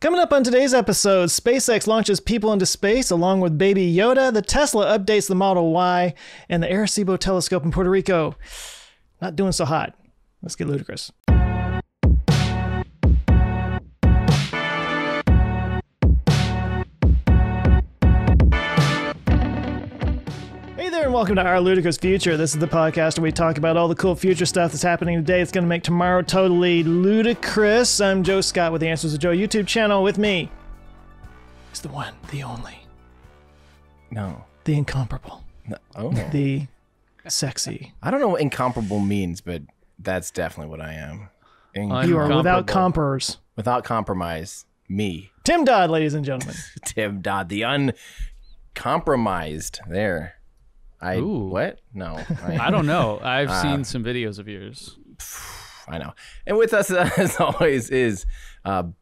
Coming up on today's episode, SpaceX launches people into space along with Baby Yoda, the Tesla updates the Model Y, and the Arecibo telescope in Puerto Rico. Not doing so hot. Let's get ludicrous. Welcome to Our Ludicrous Future. This is the podcast where we talk about all the cool future stuff that's happening today. It's going to make tomorrow totally ludicrous. I'm Joe Scott with the Answers with Joe YouTube channel. With me is the one, the only. No. The incomparable. No. Oh. The sexy. I don't know what incomparable means, but that's definitely what I am. You are without compers. Without compromise. Me. Tim Dodd, ladies and gentlemen. Tim Dodd, the uncompromised. There. Ooh. What? No. I don't know. I've seen some videos of yours. I know. And with us, as always, is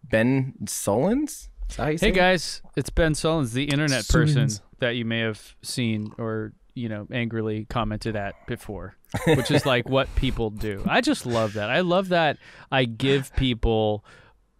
Ben Sullins. Hey, guys. It's Ben Sullins, the internet person that you may have seen or, you know, angrily commented at before, which is like what people do. I just love that. I love that I give people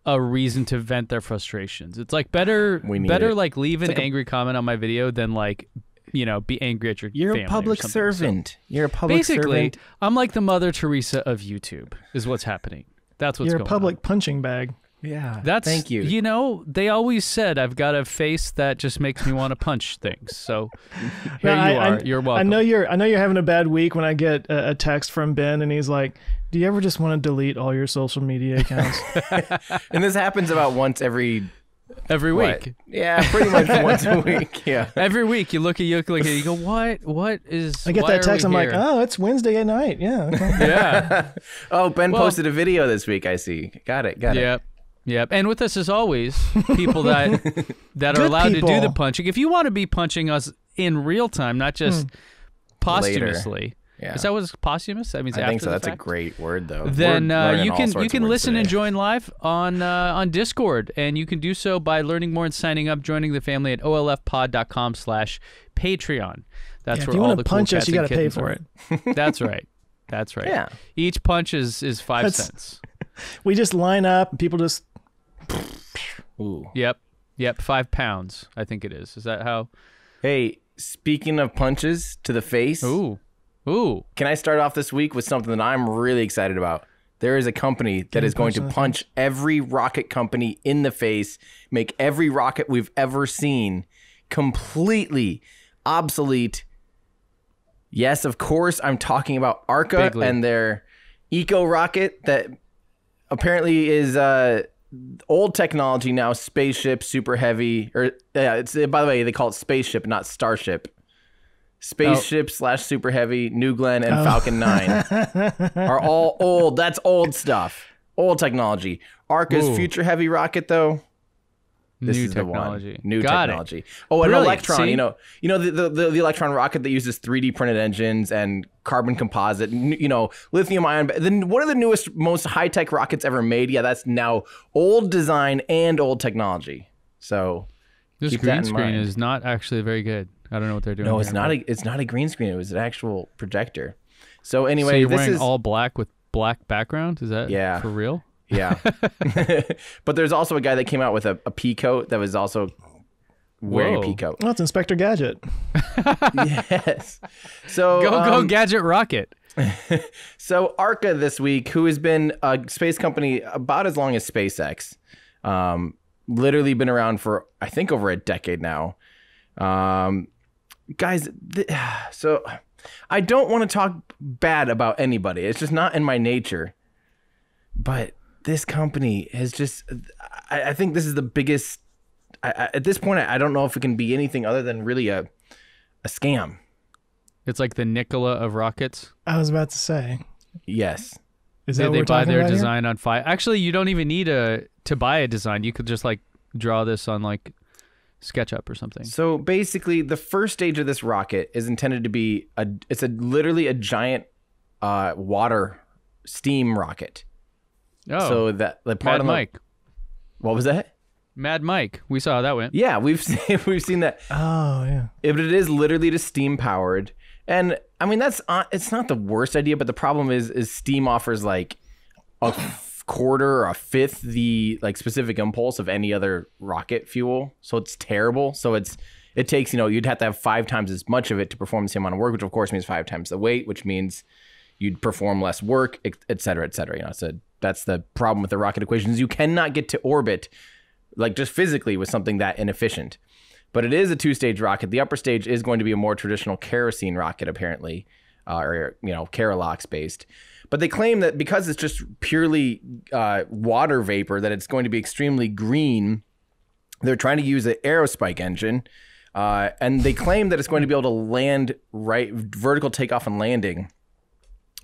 a reason to vent their frustrations. It's like better like leave an angry comment on my video than like, you know, be angry at your family. You're a public servant. You're a public servant. Basically, I'm like the Mother Teresa of YouTube is what's happening. That's what's going on. You're a public punching bag. Yeah. That's, thank you. You know, they always said I've got a face that just makes me want to punch things. So here you are. You're welcome. I know you're having a bad week when I get a text from Ben and he's like, "Do you ever just want to delete all your social media accounts?" And this happens about once every week. What? Yeah, pretty much once a week. Yeah. Every week you look at Yokelika and you go, what is... I get that text, I'm like, oh, it's Wednesday at night. Yeah. Okay. Yeah. Oh, Ben posted a video this week, I see. Got it. Yep. And with us as always, people that are allowed to do the punching. If you want to be punching us in real time, not just posthumously. Later. Yeah. Is that what's posthumous? I mean, I think so. That's a great word, though. Then you can listen and join live on Discord, and you can do so by learning more and signing up, joining the family at olfpod.com/Patreon. That's where all the punch cool us, you got to pay for it. That's right. That's right. Yeah. Each punch is 5 cents. We just line up, and people just. Ooh. Yep. £5, I think it is. Is that how? Hey, speaking of punches to the face. Ooh. Can I start off this week with something that I'm really excited about? There is a company that is going to punch every rocket company in the face, make every rocket we've ever seen completely obsolete. Yes, of course, I'm talking about ARCA and their eco rocket that apparently is old technology now, Spaceship, Super Heavy. By the way, they call it Spaceship, not Starship. Spaceship / Super Heavy, New Glenn, and Falcon 9 are all old. That's old stuff. Old technology. ARCA's Future Heavy rocket, though. New technology. Oh, and Electron. See? You know the Electron rocket that uses 3D printed engines and carbon composite. You know, lithium ion. Then one of the newest, most high tech rockets ever made. Yeah, that's now old design and old technology. So this green screen is not actually very good. I don't know what they're doing. No, it's not a green screen. It was an actual projector. So anyway, so you're wearing all black with black background? Is that for real? Yeah. But there's also a guy that came out with a pea coat that was also wearing a pea coat. Well, it's Inspector Gadget. Yes. So go Gadget Rocket. So ARCA this week, who has been a space company about as long as SpaceX, literally been around for I think over a decade now. Guys, so I don't want to talk bad about anybody. It's just not in my nature. But this company has just, I think this is the biggest, at this point, I don't know if it can be anything other than really a scam. It's like the Nikola of rockets. I was about to say. Yes. Is that they buy their design on Fiverr? Actually, you don't even need to buy a design. You could just like draw this on like SketchUp or something. So basically, the first stage of this rocket is intended to be literally a giant water steam rocket. Oh, so that the part Mad Mike. What was that? Mad Mike. We saw how that went. Yeah, we've seen that. Oh yeah. It is literally just steam powered, and I mean it's not the worst idea, but the problem is steam offers like a quarter or a fifth the like specific impulse of any other rocket fuel. So it's terrible. So it takes, you know, you'd have to have 5 times as much of it to perform the same amount of work, which of course means 5 times the weight, which means you'd perform less work, et cetera, et cetera. You know, so that's the problem with the rocket equations. You cannot get to orbit like just physically with something that inefficient. But it is a 2-stage rocket. The upper stage is going to be a more traditional kerosene rocket, apparently, or, you know, Kerolox based. But they claim that because it's just purely water vapor, that it's going to be extremely green. They're trying to use an aerospike engine. And they claim that it's going to be able to land right vertical takeoff and landing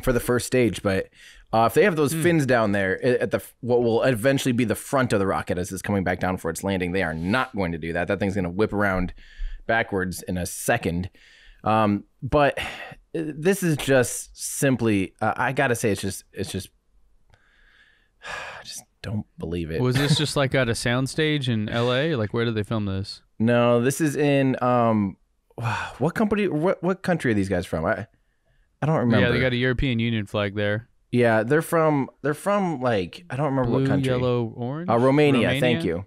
for the first stage. But if they have those fins down there at the what will eventually be the front of the rocket as it's coming back down for its landing, they are not going to do that. That thing's going to whip around backwards in a second. But this is just simply, I got to say, it's just, I just don't believe it. Was this just like at a soundstage in LA? Like, where did they film this? No, this is in, what country are these guys from? I don't remember. Yeah, they got a European Union flag there. Yeah, they're from like, I don't remember what country. Blue, yellow, orange? Romania, thank you.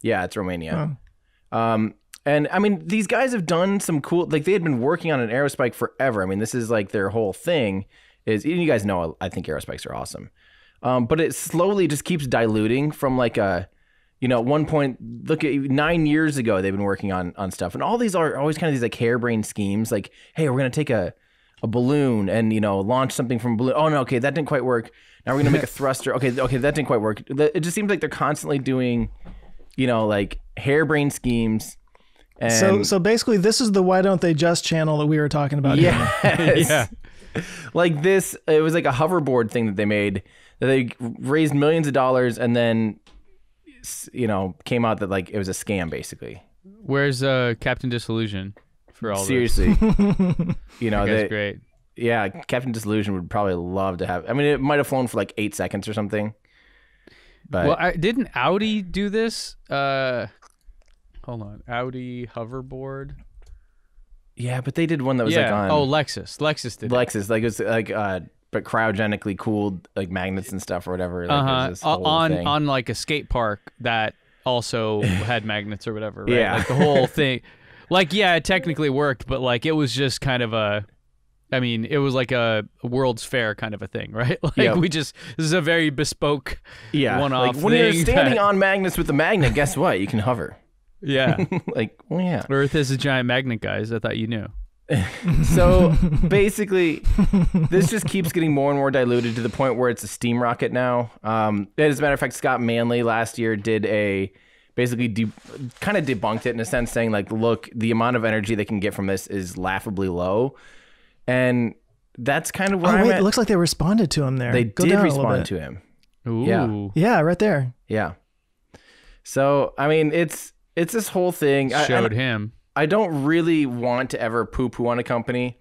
Yeah, it's Romania. Huh. And I mean, these guys have done some cool, like they had been working on an aerospike forever. I mean, this is like their whole thing is, you guys know, I think aerospikes are awesome. But it slowly just keeps diluting from like a, you know, at one point, look at 9 years ago, they've been working on stuff. And all these are always kind of these like harebrained schemes, like, hey, we're going to take a balloon and, you know, launch something from a balloon. Oh, no, okay, that didn't quite work. Now we're going to make a thruster. Okay, that didn't quite work. It just seems like they're constantly doing, you know, like harebrained schemes. And so basically, this is the why don't they just channel that we were talking about. Yes. Yeah. Like this, it was like a hoverboard thing that they made, that they raised millions of dollars and then, you know, came out that like it was a scam, basically. Where's Captain Disillusion? For all seriously, you know, that's great. Yeah, Captain Disillusion would probably love to have. I mean, it might have flown for like 8 seconds or something. But well, didn't Audi do this? Hold on, Audi hoverboard. Yeah, but they did one that was like on. Oh, Lexus did. Lexus, like it was like but cryogenically cooled like magnets and stuff or whatever. Like, it was this whole thing. On like a skate park that also had magnets or whatever. Right? Yeah, like the whole thing. Like, yeah, it technically worked, but, like, it was just kind of a, I mean, it was like a World's Fair kind of a thing, right? Like, yep. This is a very bespoke one-off thing. When you're standing on magnets with a magnet, guess what? You can hover. Yeah. Like, well, yeah. Earth is a giant magnet, guys. I thought you knew. So, basically, this just keeps getting more and more diluted to the point where it's a steam rocket now. As a matter of fact, Scott Manley last year did a... basically kind of debunked it in a sense, saying like, look, the amount of energy they can get from this is laughably low. And that's kind of where I'm at. It looks like they responded to him there. They did respond to him. Ooh. Yeah. Yeah, right there. Yeah. So, I mean, it's this whole thing. Showed him. I don't really want to ever poo-poo on a company,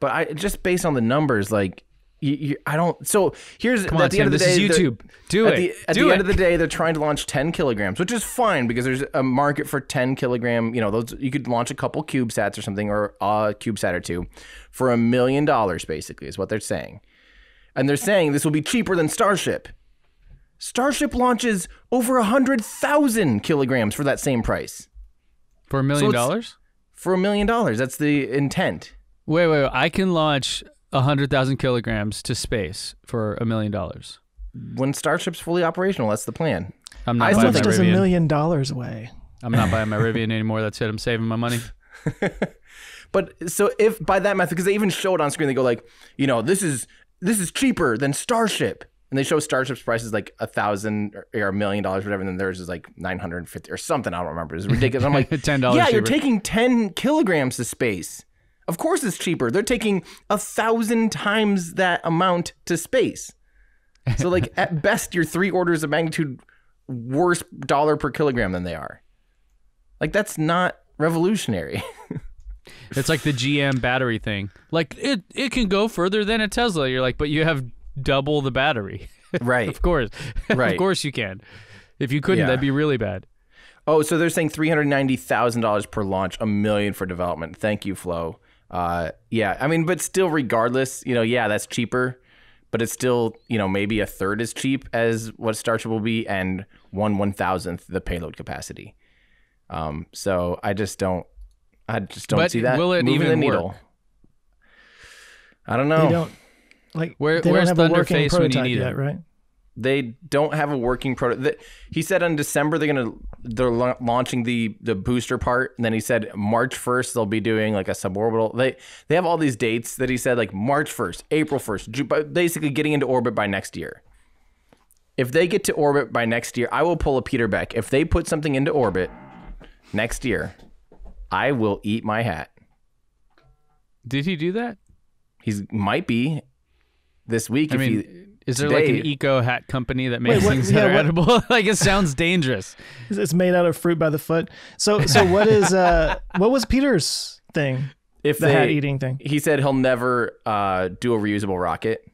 but I just based on the numbers, like, I don't. So here's at the end of the day, YouTube. Do it. At the end of the day, they're trying to launch 10 kilograms, which is fine because there's a market for 10 kilogram. You know, those you could launch a couple CubeSats or something, or a CubeSat or two, for $1 million. Basically, is what they're saying, and they're saying this will be cheaper than Starship. Starship launches over 100,000 kilograms for that same price. For $1 million? For $1 million, that's the intent. Wait. I can launch 100,000 kilograms to space for $1 million. When Starship's fully operational, that's the plan. I'm not buying my Rivian. How much does $1 million weigh? I'm not buying my Rivian anymore. That's it. I'm saving my money. But so if by that method, because they even show it on screen, they go like, you know, this is cheaper than Starship, and they show Starship's price is like $1,000 or $1 million, whatever, and then theirs is like 950 or something. I don't remember. It's ridiculous. I'm like $10. Yeah, cheaper. You're taking 10 kilograms to space. Of course it's cheaper. They're taking 1,000 times that amount to space. So like at best, you're 3 orders of magnitude worse dollar per kilogram than they are. Like that's not revolutionary. It's like the GM battery thing. Like it can go further than a Tesla. You're like, but you have double the battery. Right. Of course. Right. Of course you can. If you couldn't, that'd be really bad. Oh, so they're saying $390,000 per launch, $1 million for development. Thank you, Flo. Yeah, I mean, but still, regardless, you know, yeah, that's cheaper, but it's still, you know, maybe a third as cheap as what Starship will be and 1/1000th the payload capacity. So I just don't see that. Will it even work? I don't know. They don't, like, where's Thunderface when you need it, right? They don't have a working prototype. He said in December they're launching the booster part, and then he said March 1st they'll be doing like a suborbital. They have all these dates that he said, like March 1st, April 1st, basically getting into orbit by next year. If they get to orbit by next year, I will pull a Peter Beck. If they put something into orbit next year, I will eat my hat. Did he do that? He might be this week. Is there like an eco hat company that makes things that are edible? Like, it sounds dangerous. It's made out of fruit by the foot. So what was Peter's thing? The hat eating thing. He said he'll never do a reusable rocket.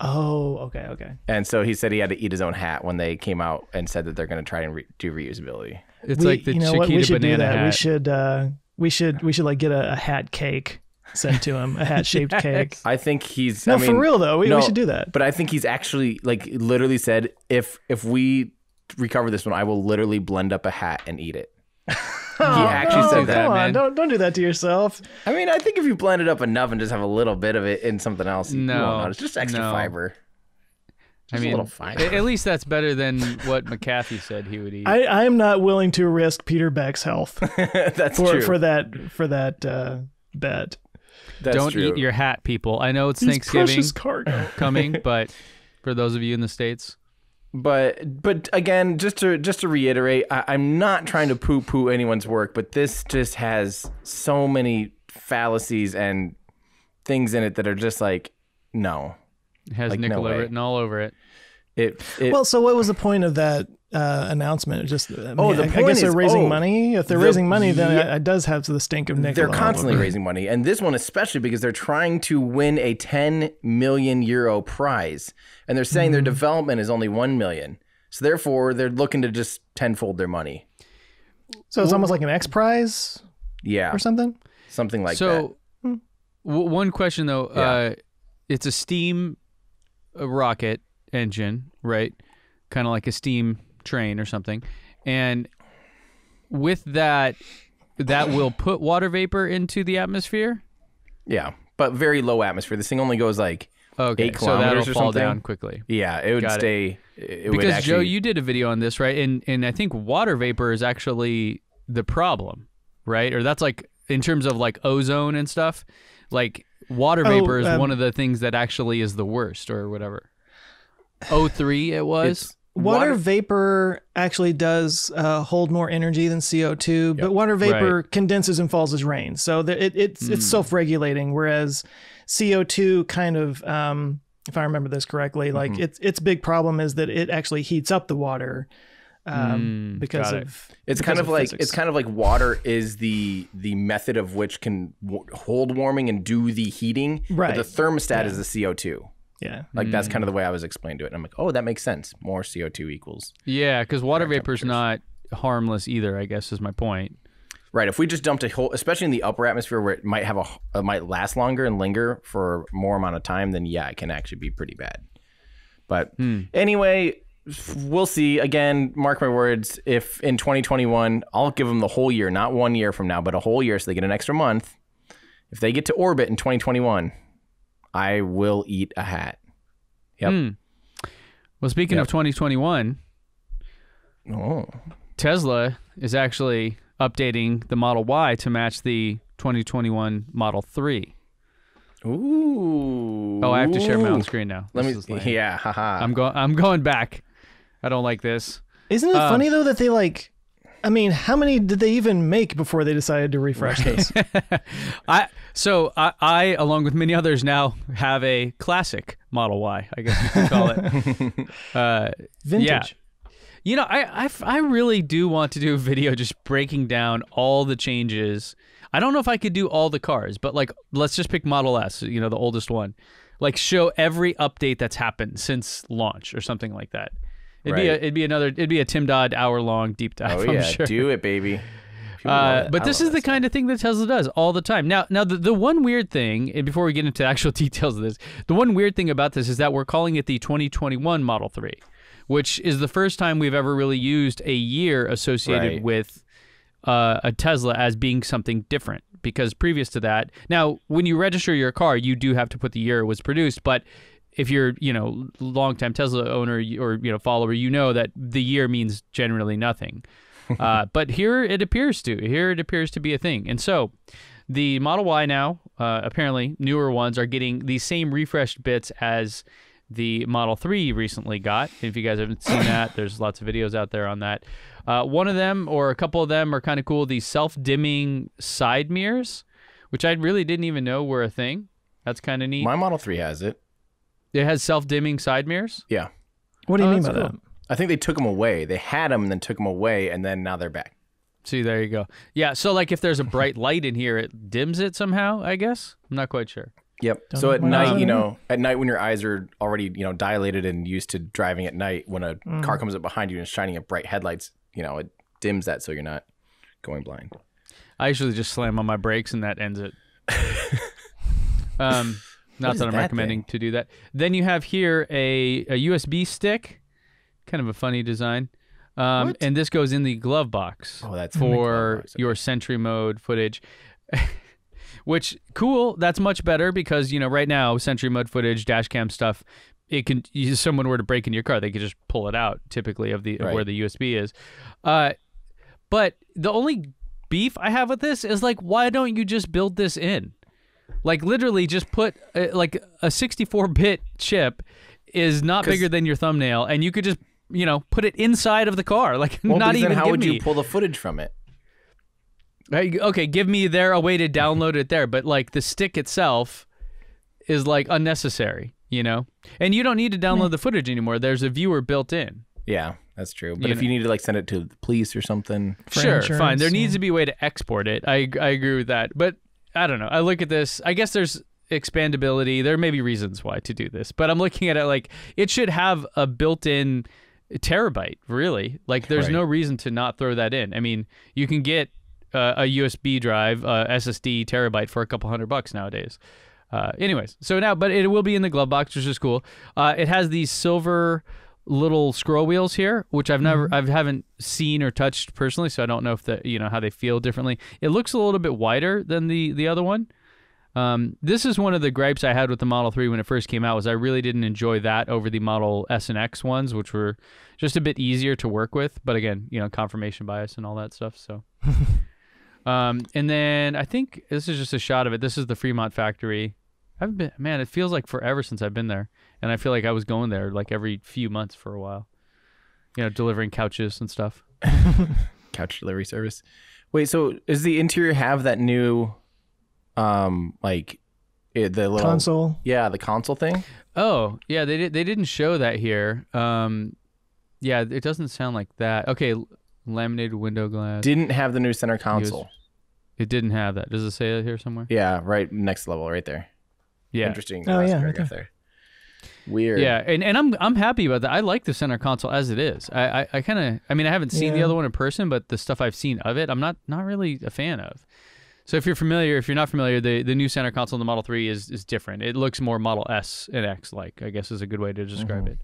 Oh, okay. And so he said he had to eat his own hat when they came out and said that they're going to try and do reusability. It's like the Chiquita banana hat. We should like get a hat cake. Sent to him a hat-shaped cake. I think he's... No, I mean, for real, though. We should do that. But I think he's actually, like, literally said, if we recover this one, I will literally blend up a hat and eat it. He actually said that, man. Don't do that to yourself. I mean, I think if you blend it up enough and just have a little bit of it in something else, it's just extra fiber. I mean, a little fiber. At least that's better than what McAfee said he would eat. I am not willing to risk Peter Beck's health. for that bet. Don't eat your hat, people. I know it's Thanksgiving coming, but for those of you in the States. But again, just to reiterate, I'm not trying to poo-poo anyone's work, but this just has so many fallacies and things in it that are just like, no. It has like, Nicola written all over it. So what was the point of that announcement? I guess they're raising money. If they're raising money, then it does have the stink of Nicola. They're constantly raising money, and this one especially because they're trying to win a 10 million euro prize, and they're saying their development is only 1 million. So therefore, they're looking to just tenfold their money. So it's almost like an X prize? Yeah. Or something? Something like that. So one question though, it's a steam rocket engine, right? Kind of like a steam train or something, and with that will put water vapor into the atmosphere. Yeah, but very low atmosphere. This thing only goes like 8 kilometers or something. So that'll fall down quickly. Yeah, it would stay. Because Joe, you did a video on this, right? And I think water vapor is actually the problem, right? Or that's like in terms of like ozone and stuff. Like water vapor is one of the things that actually is the worst or whatever. O3 it was. Water vapor actually does hold more energy than CO2, but water vapor condenses and falls as rain. So it's self-regulating, whereas CO2 kind of, if I remember this correctly, like its big problem is that it actually heats up the water it's kind of like water is the method of which can hold warming and do the heating. Right. But the thermostat is the CO2. Yeah. Like that's kind of the way I was explained to it. And I'm like, oh, that makes sense. More CO2 equals. Yeah, because water vapor is not harmless either, I guess is my point. Right. If we just dumped a whole, especially in the upper atmosphere where it might have it might last longer and linger for more amount of time, then yeah, it can actually be pretty bad. But anyway, we'll see. Again, mark my words, if in 2021, I'll give them the whole year, not 1 year from now, but a whole year so they get an extra month. If they get to orbit in 2021... I will eat a hat. Yep. Well, speaking of 2021, Tesla is actually updating the Model Y to match the 2021 Model 3. Ooh. Oh, I have to share my own screen now. I'm going back. I don't like this. Isn't it funny though that they like? I mean, how many did they even make before they decided to refresh this? I, along with many others, now have a classic Model Y, I guess you could call it. Vintage. Yeah. You know, I really do want to do a video just breaking down all the changes. I don't know if I could do all the cars, but like, let's just pick Model S, you know, the oldest one. Like, show every update that's happened since launch or something like that. It'd be a Tim Dodd hour-long deep dive. Oh yeah, I'm sure. Do it, baby. But this is the kind of thing that Tesla does all the time. Now the one weird thing, and before we get into actual details of this, the one weird thing about this is that we're calling it the 2021 Model 3, which is the first time we've ever really used a year associated with a Tesla as being something different. Because previous to that, now when you register your car, you do have to put the year it was produced, but if you're, you know, longtime Tesla owner or, you know, follower, you know that the year means generally nothing. But here it appears to be a thing. And so the Model Y now, apparently newer ones are getting the same refreshed bits as the Model 3 recently got. If you guys haven't seen that, there's lots of videos out there on that. One of them, or a couple of them, are kind of cool. These self-dimming side mirrors, which I really didn't even know were a thing. That's kind of neat. My Model 3 has it. It has self-dimming side mirrors? Yeah. What do you mean by that? I think they took them away. They had them and then took them away, and then now they're back. See, there you go. Yeah, so like if there's a bright light in here, it dims it somehow, I guess? I'm not quite sure. Yep. So at night, you know, at night when your eyes are already, you know, dilated and used to driving at night, when a car comes up behind you and is shining at bright headlights, you know, it dims that so you're not going blind. I usually just slam on my brakes and that ends it. Not that I'm recommending to do that. Then you have here a USB stick, kind of a funny design. And this goes in the glove box for your Sentry Mode footage. Which, cool, that's much better because, you know, right now, Sentry Mode footage, dash cam stuff, it can, if someone were to break into your car, they could just pull it out, typically, of where the USB is. But the only beef I have with this is, like, why don't you just build this in? Like, literally, just put, like, a 64-bit chip is not bigger than your thumbnail, and you could just, you know, put it inside of the car. Like, well, not even how would you pull the footage from it? Okay, give me a way to download it there, but like the stick itself is like unnecessary, you know? And you don't need to download the footage anymore. There's a viewer built in. Yeah, that's true. But if you need to like send it to the police or something. Sure, fine. There needs to be a way to export it. I agree with that. But I don't know. I look at this. I guess there's expandability. There may be reasons why to do this, but I'm looking at it like it should have a built-in terabyte, really. Like there's no reason to not throw that in. I mean, you can get a USB drive, SSD terabyte for a couple $100 nowadays. Anyways, so now, but it will be in the glove box, which is cool. It has these silver little scroll wheels here, which I've never, I haven't seen or touched personally, so I don't know if that, you know, how they feel differently. It looks a little bit wider than the other one. This is one of the gripes I had with the Model 3 when it first came out, was I really didn't enjoy that over the Model S and X ones, which were just a bit easier to work with. But again, you know, confirmation bias and all that stuff. So. And then I think this is just a shot of it. This is the Fremont factory. I've been, man, it feels like forever since I've been there. And I feel like I was going there like every few months for a while, you know, delivering couches and stuff. Couch delivery service. Wait, so does the interior have that new, like the little console? Yeah. The console thing. Oh yeah. They didn't show that here. Yeah, it doesn't sound like that. Okay. Laminated window glass. Didn't have the new center console. It didn't have that. Does it say that here somewhere? Yeah, right next level, right there. Yeah. Interesting. Oh, yeah, okay. There. Weird. Yeah, and I'm happy about that. I like the center console as it is. I kind of, I mean, I haven't seen the other one in person, but the stuff I've seen of it, I'm not really a fan of. So if you're familiar, if you're not familiar, the new center console in the Model 3 is different. It looks more Model S and X like, I guess is a good way to describe it.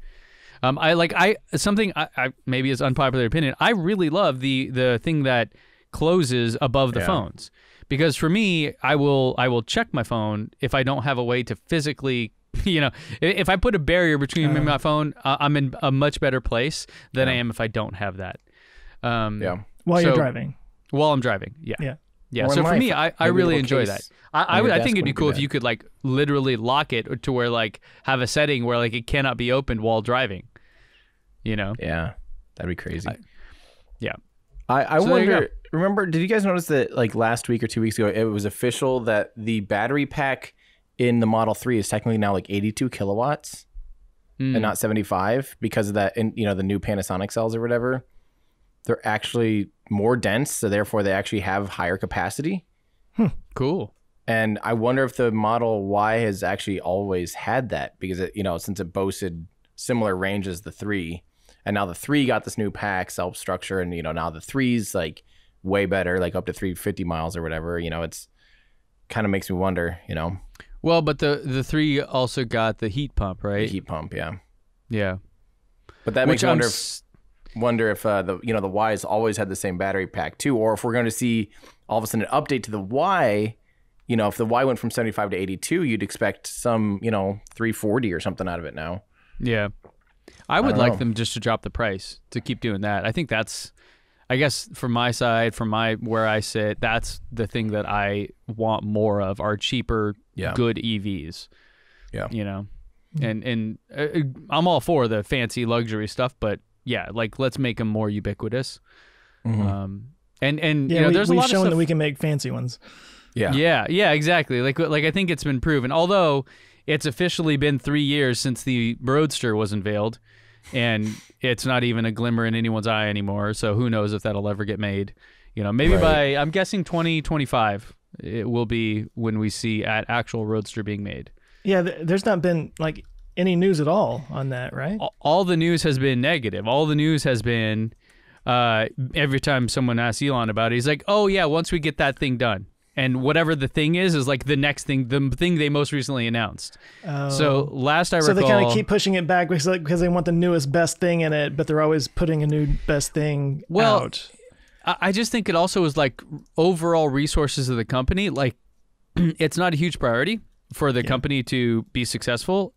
I maybe it's unpopular opinion. I really love the thing that closes above the phones, because for me, I will check my phone if I don't have a way to physically, you know, if I put a barrier between me and my phone, I'm in a much better place than I am if I don't have that. While you're driving. While I'm driving. Yeah. Yeah. Yeah, so for me, I really enjoy that. I think it'd be cool if you could like literally lock it to where like have a setting where like it cannot be opened while driving, you know? Yeah, that'd be crazy. I wonder, remember, did you guys notice that like last week or 2 weeks ago, it was official that the battery pack in the Model 3 is technically now like 82 kilowatts and not 75 because of that, you know, the new Panasonic cells or whatever. They're actually more dense, so therefore they actually have higher capacity. Cool. And I wonder if the Model Y has actually always had that, because it, you know, since it boasted similar range as the 3, and now the 3 got this new pack, self-structure, and you know, now the 3's like way better, like up to 350 miles or whatever, you know, it's kind of makes me wonder, you know. Well, but the 3 also got the heat pump, right? The heat pump, yeah. Yeah. But that makes me wonder if the, you know, the Y's always had the same battery pack too, or if we're going to see all of a sudden an update to the Y. You know, if the Y went from 75 to 82, you'd expect some, you know, 340 or something out of it now. Yeah. I would like them just to drop the price, to keep doing that. I think that's, I guess from my side, from my, where I sit, that's the thing that I want more of, are cheaper, good EVs. Yeah. You know, and I'm all for the fancy luxury stuff, but yeah, like let's make them more ubicuitous. Mm-hmm. And yeah, you know, there's a lot of stuff. We've shown that we can make fancy ones. Yeah. Yeah. Yeah. Exactly. Like I think it's been proven. Although it's officially been 3 years since the Roadster was unveiled, and it's not even a glimmer in anyone's eye anymore. So who knows if that'll ever get made? You know, maybe by I'm guessing 2025 it will be when we see an actual Roadster being made. Yeah. There's not been like any news at all on that, right? All the news has been negative. All the news has been every time someone asks Elon about it, he's like, "Oh yeah, once we get that thing done." And whatever the thing is like the next thing, the thing they most recently announced. So last I recall... So they kind of keep pushing it back because they want the newest, best thing in it, but they're always putting a new best thing out. I just think it also is like overall resources of the company. Like it's not a huge priority for the company to be successful.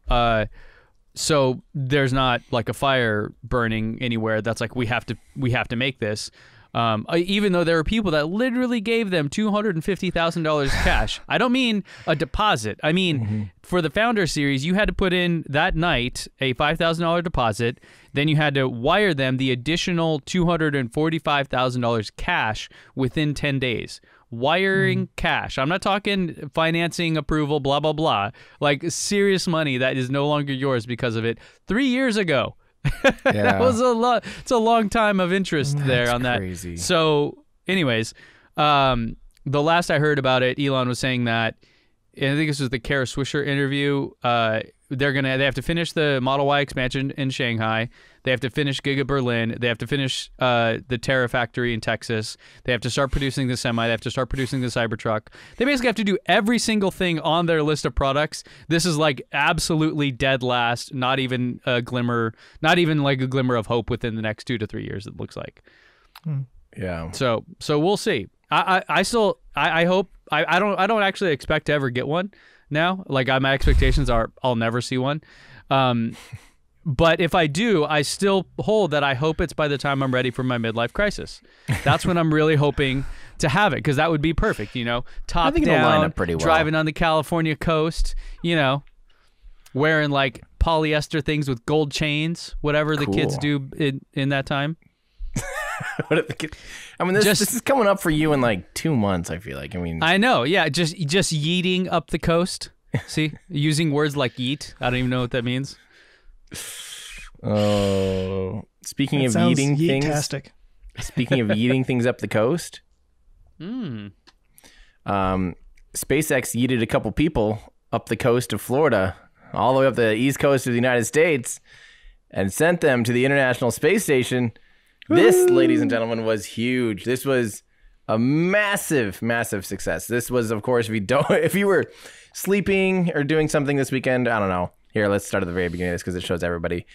So there's not like a fire burning anywhere that's like, we have to make this. Even though there are people that literally gave them $250,000 cash. I don't mean a deposit. I mean, for the Founder Series, you had to put in that night a $5,000 deposit. Then you had to wire them the additional $245,000 cash within 10 days. Wiring cash. I'm not talking financing approval, blah, blah, blah. Like serious money that is no longer yours because of it. 3 years ago. That was a lot. It's a long time of interest there on that. Crazy. So, anyways, the last I heard about it, Elon was saying that, and I think this was the Kara Swisher interview. They have to finish the Model Y expansion in Shanghai. They have to finish Giga Berlin. They have to finish the Terra factory in Texas. They have to start producing the Semi. They have to start producing the Cybertruck. They basically have to do every single thing on their list of products. This is like absolutely dead last. Not even a glimmer. Not even like a glimmer of hope within the next 2 to 3 years. It looks like. Yeah. So we'll see. I hope. I don't actually expect to ever get one. Now, like my expectations are I'll never see one, but if I do, I still hold that I hope it's by the time I'm ready for my midlife crisis. That's when I'm really hoping to have it, because that would be perfect, you know, top down, line up pretty well. Driving on the California coast, you know, wearing like polyester things with gold chains, whatever the kids do in that time. I mean, this is coming up for you in like 2 months, I feel like. I mean, I know, yeah, just yeeting up the coast. See, using words like yeet. I don't even know what that means. Oh, speaking of yeeting things. Speaking of yeeting things up the coast. SpaceX yeeted a couple people up the coast of Florida, all the way up the east coast of the United States, and sent them to the International Space Station. This, ladies and gentlemen, was huge. This was a massive, massive success. This was, of course, if you were sleeping or doing something this weekend, I don't know. Here, let's start at the very beginning of this because it shows everybody.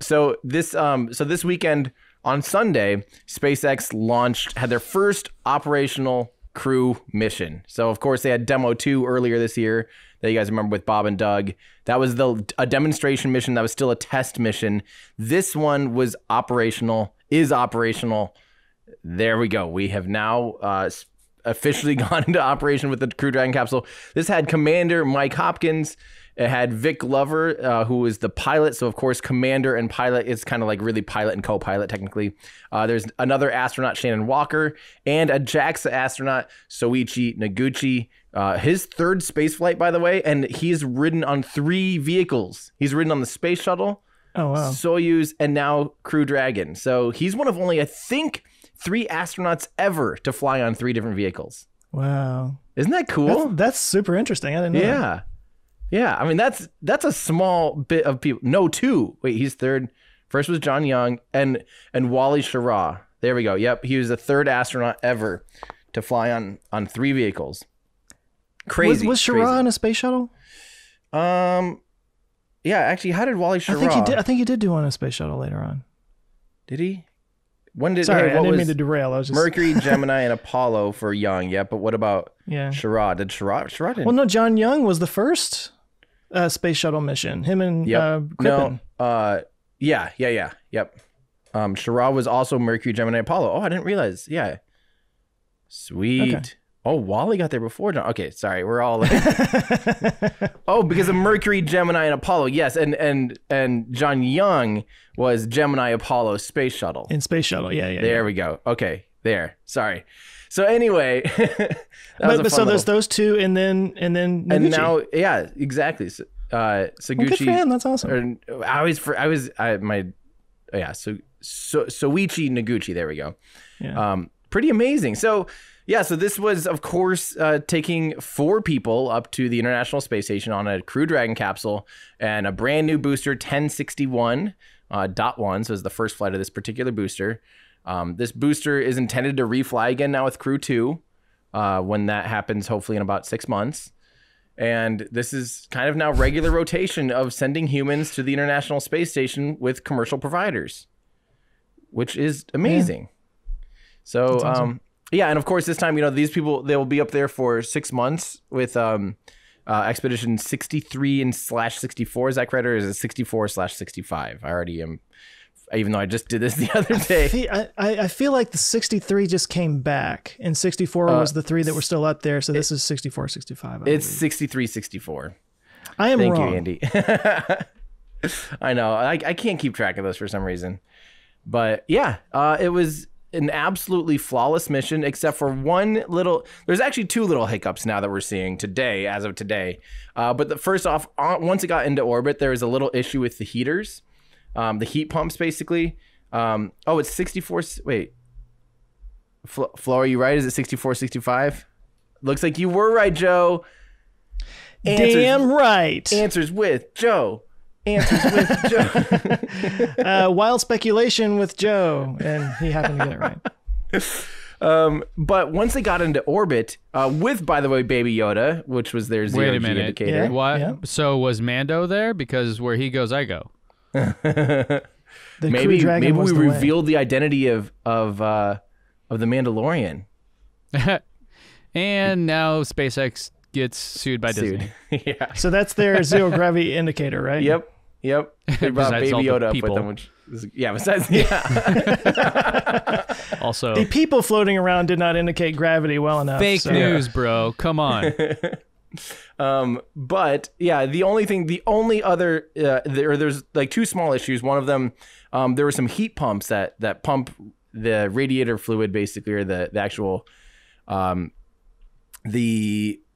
So this weekend on Sunday, SpaceX had their first operational crew mission. So of course they had Demo 2 earlier this year that you guys remember with Bob and Doug. That was a demonstration mission that was still a test mission. This one was operational. Is operational. There we go. We have now officially gone into operation with the Crew Dragon capsule. This had Commander Mike Hopkins. It had Vic Glover, who was the pilot. So, of course, Commander and pilot is kind of like really pilot and co-pilot, technically. There's another astronaut, Shannon Walker, and a JAXA astronaut, Soichi Noguchi. His third space flight, by the way, and he's ridden on 3 vehicles. He's ridden on the space shuttle, Soyuz, and now Crew Dragon. So he's one of only, I think, 3 astronauts ever to fly on 3 different vehicles. Wow. Isn't that cool? That's super interesting. I didn't know that. Yeah. I mean, that's a small bit of people. No, 2. Wait, he's third. First was John Young and Wally Schirra. There we go. Yep. He was the third astronaut ever to fly on three vehicles. Crazy. Was Schirra in a space shuttle? Yeah, actually, how did Wally Schirra? I think he did do on a space shuttle later on. Did he? When did? Sorry, I didn't mean to derail. I was just... Mercury, Gemini, and Apollo for Young. Yeah, but what about Schirra? Did Schirra didn't... Well, no, John Young was the first space shuttle mission. Him and Crippen. No, Schirra was also Mercury, Gemini, Apollo. Oh, I didn't realize. Yeah. Sweet. Okay. Oh, Wally got there before John. Okay, sorry, we're all like... Oh, because of Mercury, Gemini, and Apollo. Yes, and John Young was Gemini, Apollo, space shuttle. In space shuttle, yeah. There we go. Okay, there. Sorry. So anyway, there's those two, and then Noguchi. And now, yeah, exactly. So, Soguchi. Well, good for him. That's awesome. Or, Soichi Noguchi. There we go. Yeah. Pretty amazing. So. Yeah, so this was, of course, taking four people up to the International Space Station on a Crew Dragon capsule and a brand new booster, 1061.1. So it's the first flight of this particular booster. This booster is intended to refly again now with Crew 2 when that happens, hopefully in about 6 months. And this is kind of now regular rotation of sending humans to the International Space Station with commercial providers, which is amazing. Yeah. So... That's awesome. Yeah, and of course, this time, you know, these people, they will be up there for 6 months with Expedition 63 and /64. Is that correct, or is it 64/65? I already am, even though I just did this the other day. I feel like the 63 just came back, and 64 was the three that were still up there, so this is 64/65. It's 63/64. I am wrong. Thank you, Andy. I know. I can't keep track of those for some reason. But, yeah, it was... an absolutely flawless mission, except for one little... There's actually two little hiccups now that we're seeing today, as of today. But first off, once it got into orbit, there was a little issue with the heaters, the heat pumps, basically. Oh, it's 64... Wait. Flo, are you right? Is it 64/65? Looks like you were right, Joe. Damn right. Answers with Joe. Answers with Joe. Wild speculation with Joe, and he happened to get it right. But once they got into orbit, with, by the way, Baby Yoda, which was their zero-G indicator. Yeah. What? Yeah. So was Mando there? Because where he goes, I go. maybe we revealed the identity of the Mandalorian. And now SpaceX gets sued by Disney. Yeah. So that's their zero gravity indicator, right? Yep. They brought Baby Yoda up with them. Besides, also, the people floating around did not indicate gravity well enough. Fake news, bro. Come on. But yeah, there's like two small issues. One of them, there were some heat pumps that pump the radiator fluid, basically, or the actual,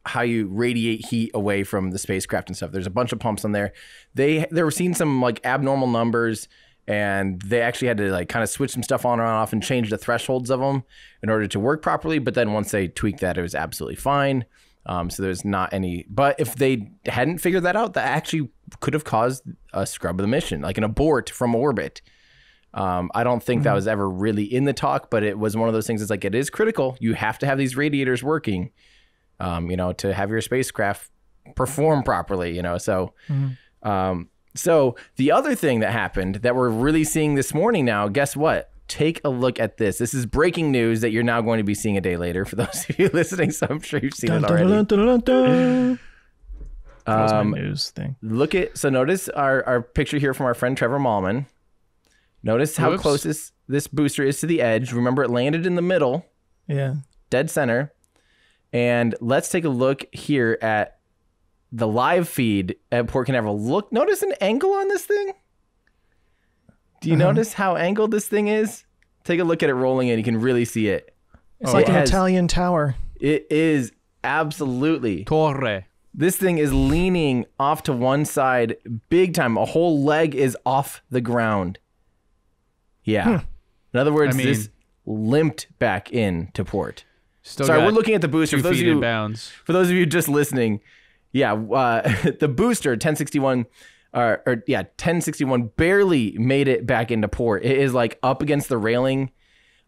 how you radiate heat away from the spacecraft and stuff. There's a bunch of pumps on there. They were seeing some like abnormal numbers, and they actually had to like kind of switch some stuff on and off and change the thresholds of them in order to work properly. But then once they tweaked that, it was absolutely fine. So there's not any, but if they hadn't figured that out, that actually could have caused a scrub of the mission, like an abort from orbit. I don't think that was ever really in the talk, but it was one of those things. It's like, it is critical. You have to have these radiators working, you know, to have your spacecraft perform properly, you know. So so the other thing that happened that we're really seeing this morning now, guess what? Take a look at this. This is breaking news that you're now going to be seeing a day later for those of you listening. So I'm sure you've seen it already. That was my news thing. Notice our picture here from our friend Trevor Malman. Notice how close this booster is to the edge. Remember, it landed in the middle. Yeah. Dead center. And let's take a look here at the live feed at Port Canaveral. Look, notice an angle on this thing. Do you notice how angled this thing is? Take a look at it rolling in. You can really see it. It's like an Italian tower. It is absolutely. Torre. This thing is leaning off to one side big time. A whole leg is off the ground. Yeah. In other words, this limped back in to port. Sorry, we're looking at the booster. For those of you just listening, yeah, the booster 1061 or 1061 barely made it back into port. It is like up against the railing.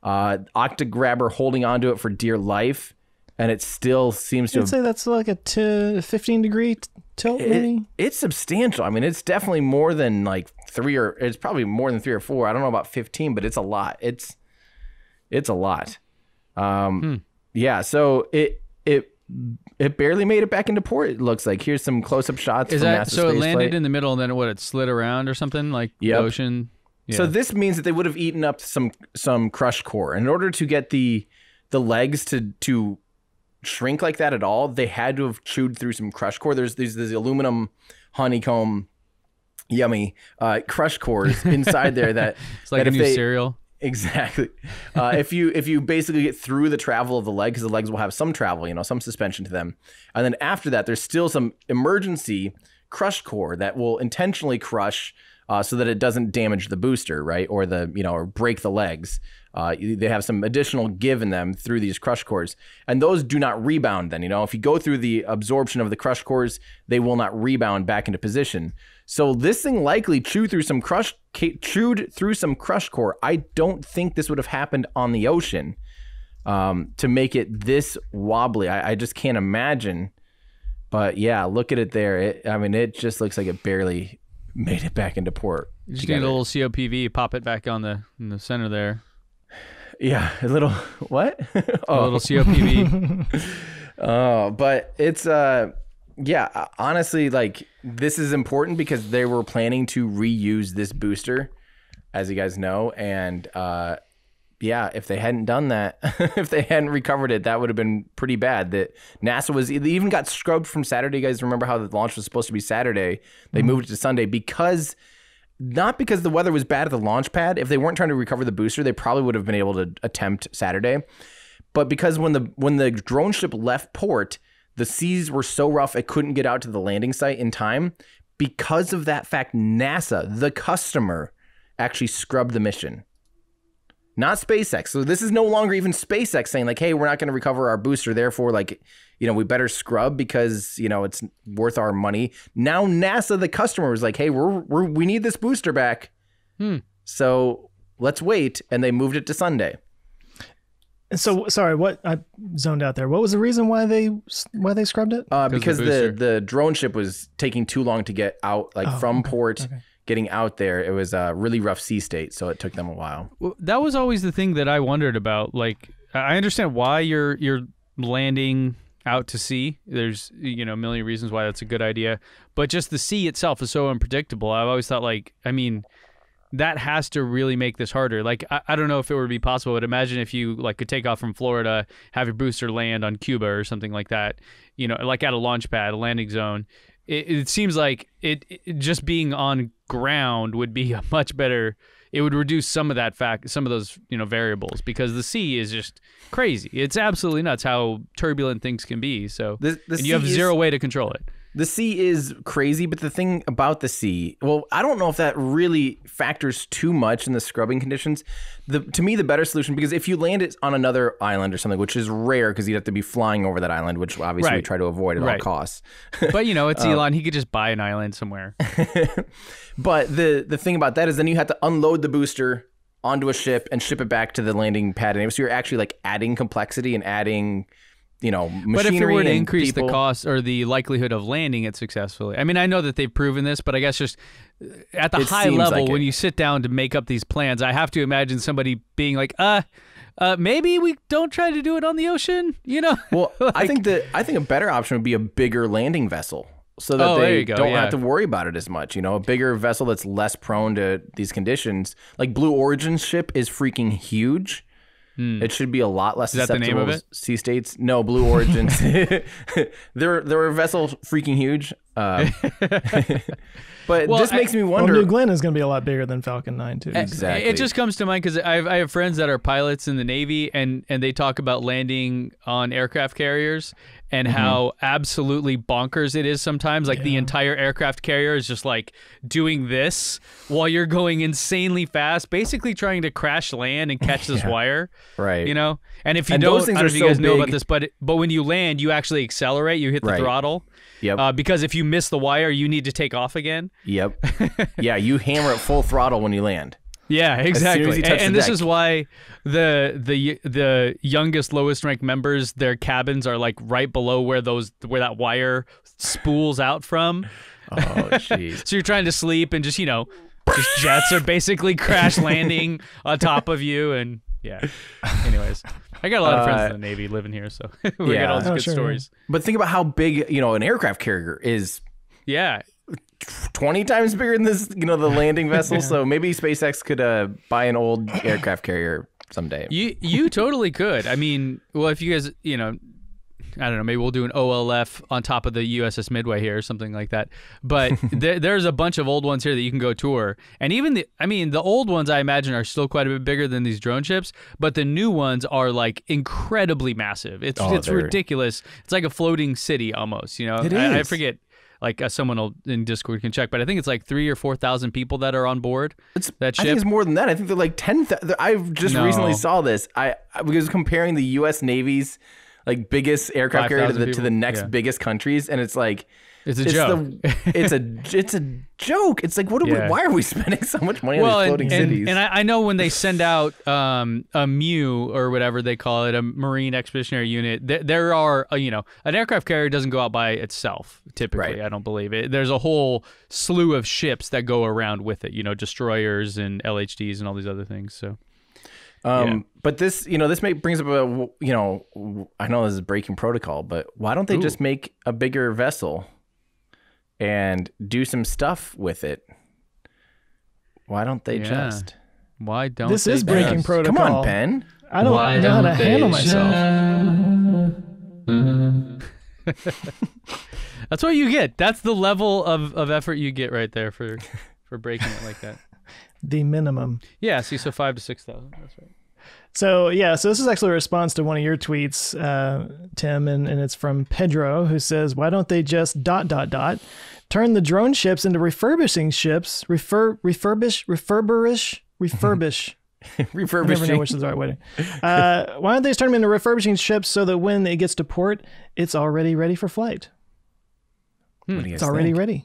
Octograbber holding onto it for dear life, and it still seems to. I'd say that's like a 15-degree tilt. Maybe it's substantial. I mean, it's definitely more than like three, or it's probably more than 3 or 4. I don't know about 15, but it's a lot. It's a lot. Yeah. So it barely made it back into port. It looks like. Here's some close-up shots. Is that NASA so? Space it landed flight. In the middle, and then what? It slid around or something like the ocean. Yeah. So this means that they would have eaten up some crush core. In order to get the legs to shrink like that at all, they had to have chewed through some crush core. There's aluminum honeycomb, yummy crush cores inside there that it's like that a new cereal. Exactly. If you basically get through the travel of the leg, because the legs will have some travel, you know, some suspension to them, and then after that, there's still some emergency crush core that will intentionally crush. So that it doesn't damage the booster, right? Or the, you know, or break the legs. They have some additional give in them through these crush cores. And those do not rebound then, you know, if you go through the absorption of the crush cores, they will not rebound back into position. So this thing likely chewed through some crush core. I don't think this would have happened on the ocean to make it this wobbly. I just can't imagine. But yeah, look at it there. It just looks like it barely made it back into port. You just need a little COPV, pop it back on in the center there. Yeah, a little what? Oh. A little COPV. Oh, but it's yeah, honestly, like this is important because they were planning to reuse this booster, as you guys know, and yeah, if they hadn't done that, if they hadn't recovered it, that would have been pretty bad. That NASA they even got scrubbed from Saturday. You guys remember how the launch was supposed to be Saturday? They moved it to Sunday not because the weather was bad at the launch pad. If they weren't trying to recover the booster, they probably would have been able to attempt Saturday. But because when the drone ship left port, the seas were so rough it couldn't get out to the landing site in time. Because of that fact, NASA, the customer, actually scrubbed the mission. Not SpaceX. So this is no longer even SpaceX saying like, hey, we're not going to recover our booster. Therefore, like, you know, we better scrub because, you know, it's worth our money. Now NASA, the customer, was like, hey, we need this booster back. So let's wait. And they moved it to Sunday. So sorry, what I zoned out there. What was the reason why they scrubbed it? Because the drone ship was taking too long to get out, like from port. Okay. Getting out there, it was a really rough sea state, so it took them a while. Well, that was always the thing that I wondered about. Like, I understand why you're landing out to sea. There's, you know, a million reasons why that's a good idea, but just the sea itself is so unpredictable. I've always thought, like, I mean, that has to really make this harder. Like, I don't know if it would be possible, but imagine if you like could take off from Florida, have your booster land on Cuba or something like that. You know, like at a launch pad, a landing zone. It seems like it just being on ground would be a much better. It would reduce some of those variables, because the sea is just crazy. It's absolutely nuts how turbulent things can be. So and you have zero way to control it. The sea is crazy, but the thing about the sea, well, I don't know if that really factors too much in the scrubbing conditions. To me, the better solution, because if you land it on another island or something, which is rare because you'd have to be flying over that island, which obviously we try to avoid at all costs. But, you know, it's Elon. He could just buy an island somewhere. But the thing about that is then you have to unload the booster onto a ship and ship it back to the landing pad. And so you're actually, like, adding complexity and adding... you know, machinery. But if it were to increase the cost or the likelihood of landing it successfully, I mean, I know that they've proven this, but I guess just at the high level, when you sit down to make up these plans, I have to imagine somebody being like, maybe we don't try to do it on the ocean, you know? Well, like, I think a better option would be a bigger landing vessel, so that they don't have to worry about it as much. You know, a bigger vessel that's less prone to these conditions. Like Blue Origin's ship is freaking huge. It should be a lot less susceptible to sea states. No, Blue Origin. They're a vessel freaking huge. But well, this makes me wonder. Well, New Glenn is going to be a lot bigger than Falcon 9, too. Exactly. It just comes to mind because I have friends that are pilots in the Navy, and they talk about landing on aircraft carriers and how absolutely bonkers it is sometimes. Like the entire aircraft carrier is just like doing this while you're going insanely fast, basically trying to crash land and catch this wire. Right. You know? And if you don't, I don't know if you guys know about this, but when you land, you actually accelerate. You hit the throttle. Yep. Because if you miss the wire, you need to take off again. Yep. Yeah, you hammer at full throttle when you land. Yeah, exactly. And this is why the youngest, lowest ranked members, their cabins are like right below where those that wire spools out from. Oh, jeez. So you're trying to sleep and just, you know, just jets are basically crash landing on top of you, and yeah. Anyways. I got a lot of friends in the Navy living here, so we got all these good stories. But think about how big, you know, an aircraft carrier is. Yeah. 20 times bigger than this, you know, the landing vessel. Yeah. So maybe SpaceX could buy an old aircraft carrier someday. You totally could. I mean, well, if you guys, you know, I don't know, maybe we'll do an OLF on top of the USS Midway here or something like that. But there's a bunch of old ones here that you can go tour. And even the, I mean, the old ones I imagine are still quite a bit bigger than these drone ships, but the new ones are like incredibly massive. It's ridiculous. It's like a floating city almost, you know? It is. I forget. Like someone in Discord can check, but I think it's like 3,000 or 4,000 people that are on board that ship. I think it's more than that. I think they're like 10,000. I just recently saw this. I was comparing the U.S. Navy's like biggest aircraft carrier to the next biggest countries, and it's like it's a joke. It's a joke. It's like why are we spending so much money on these floating cities? And I know when they send out a MU or whatever they call it, a Marine Expeditionary Unit, there are you know, an aircraft carrier doesn't go out by itself typically. Right. I don't believe it. There's a whole slew of ships that go around with it. You know, destroyers and LHDs and all these other things. So. But this, you know, this brings up a, you know, I know this is breaking protocol, but why don't they just make a bigger vessel and do some stuff with it? Why don't they just? Why don't this they is breaking just? Protocol? Come on, Ben. I don't know how to handle myself. That's what you get. That's the level of effort you get right there for breaking it like that. The minimum. Yeah, see, so 5,000 to 6,000. That's right. So, yeah, so this is actually a response to one of your tweets, Tim, and it's from Pedro, who says, why don't they just ... turn the drone ships into refurbishing ships, refurbish. Refurbishing. I never know which is the right way. Why don't they just turn them into refurbishing ships so that when it gets to port, it's already ready for flight? It's already ready.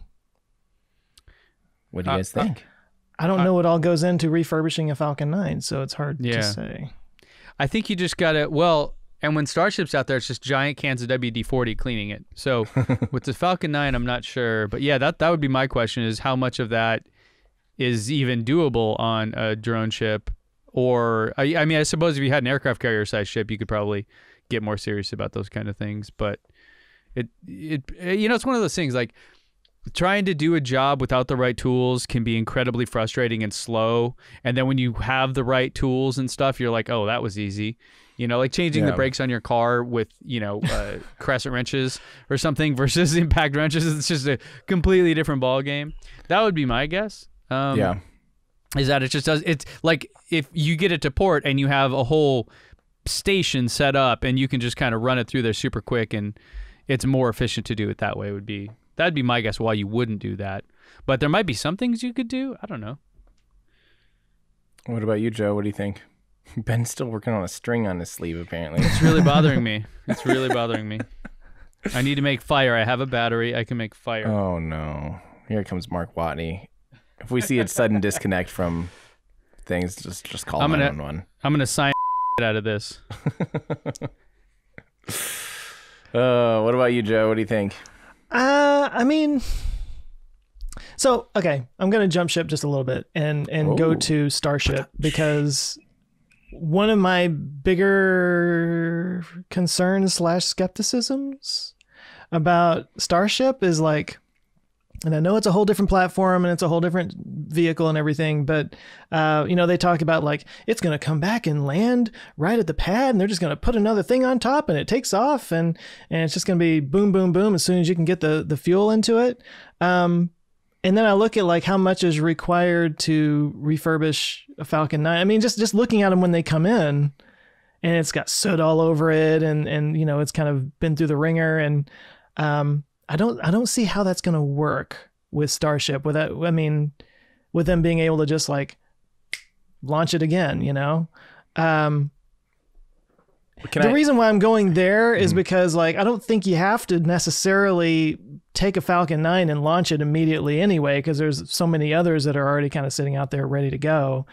What do you guys think? I don't know what all goes into refurbishing a Falcon 9, so it's hard to say. I think you just got to, well, and when Starship's out there, it's just giant cans of WD-40 cleaning it. So with the Falcon 9, I'm not sure. But yeah, that would be my question, is how much of that is even doable on a drone ship? Or, I mean, I suppose if you had an aircraft carrier-sized ship, you could probably get more serious about those kind of things. But, you know, it's one of those things, like, trying to do a job without the right tools can be incredibly frustrating and slow. And then when you have the right tools and stuff, you're like, oh, that was easy. You know, like changing the brakes on your car with, you know, crescent wrenches or something versus impact wrenches. It's just a completely different ball game. That would be my guess. Is that it just does. It's like if you get it to port and you have a whole station set up and you can just kind of run it through there super quick, and it's more efficient to do it that way. It would be. That'd be my guess why you wouldn't do that. But there might be some things you could do. I don't know. What about you, Joe? What do you think? Ben's still working on a string on his sleeve, apparently. It's really bothering me. It's really bothering me. I need to make fire. I have a battery. I can make fire. Oh, no. Here comes Mark Watney. If we see a sudden disconnect from things, just call 911. I'm going to sign out of this. What about you, Joe? What do you think? I mean, so, okay, I'm going to jump ship just a little bit and go to Starship, because one of my bigger concerns / skepticisms about Starship is like, and I know it's a whole different platform and it's a whole different vehicle and everything, but, you know, they talk about like, it's going to come back and land right at the pad and they're just going to put another thing on top and it takes off and it's just going to be boom, boom, boom as soon as you can get the fuel into it. And then I look at like how much is required to refurbish a Falcon 9. I mean, just looking at them when they come in and it's got soot all over it and you know, it's kind of been through the ringer and, I don't see how that's going to work with Starship. With them being able to just like launch it again, you know. The reason why I'm going there is because like I don't think you have to necessarily take a Falcon 9 and launch it immediately anyway, because there's so many others that are already kind of sitting out there ready to go.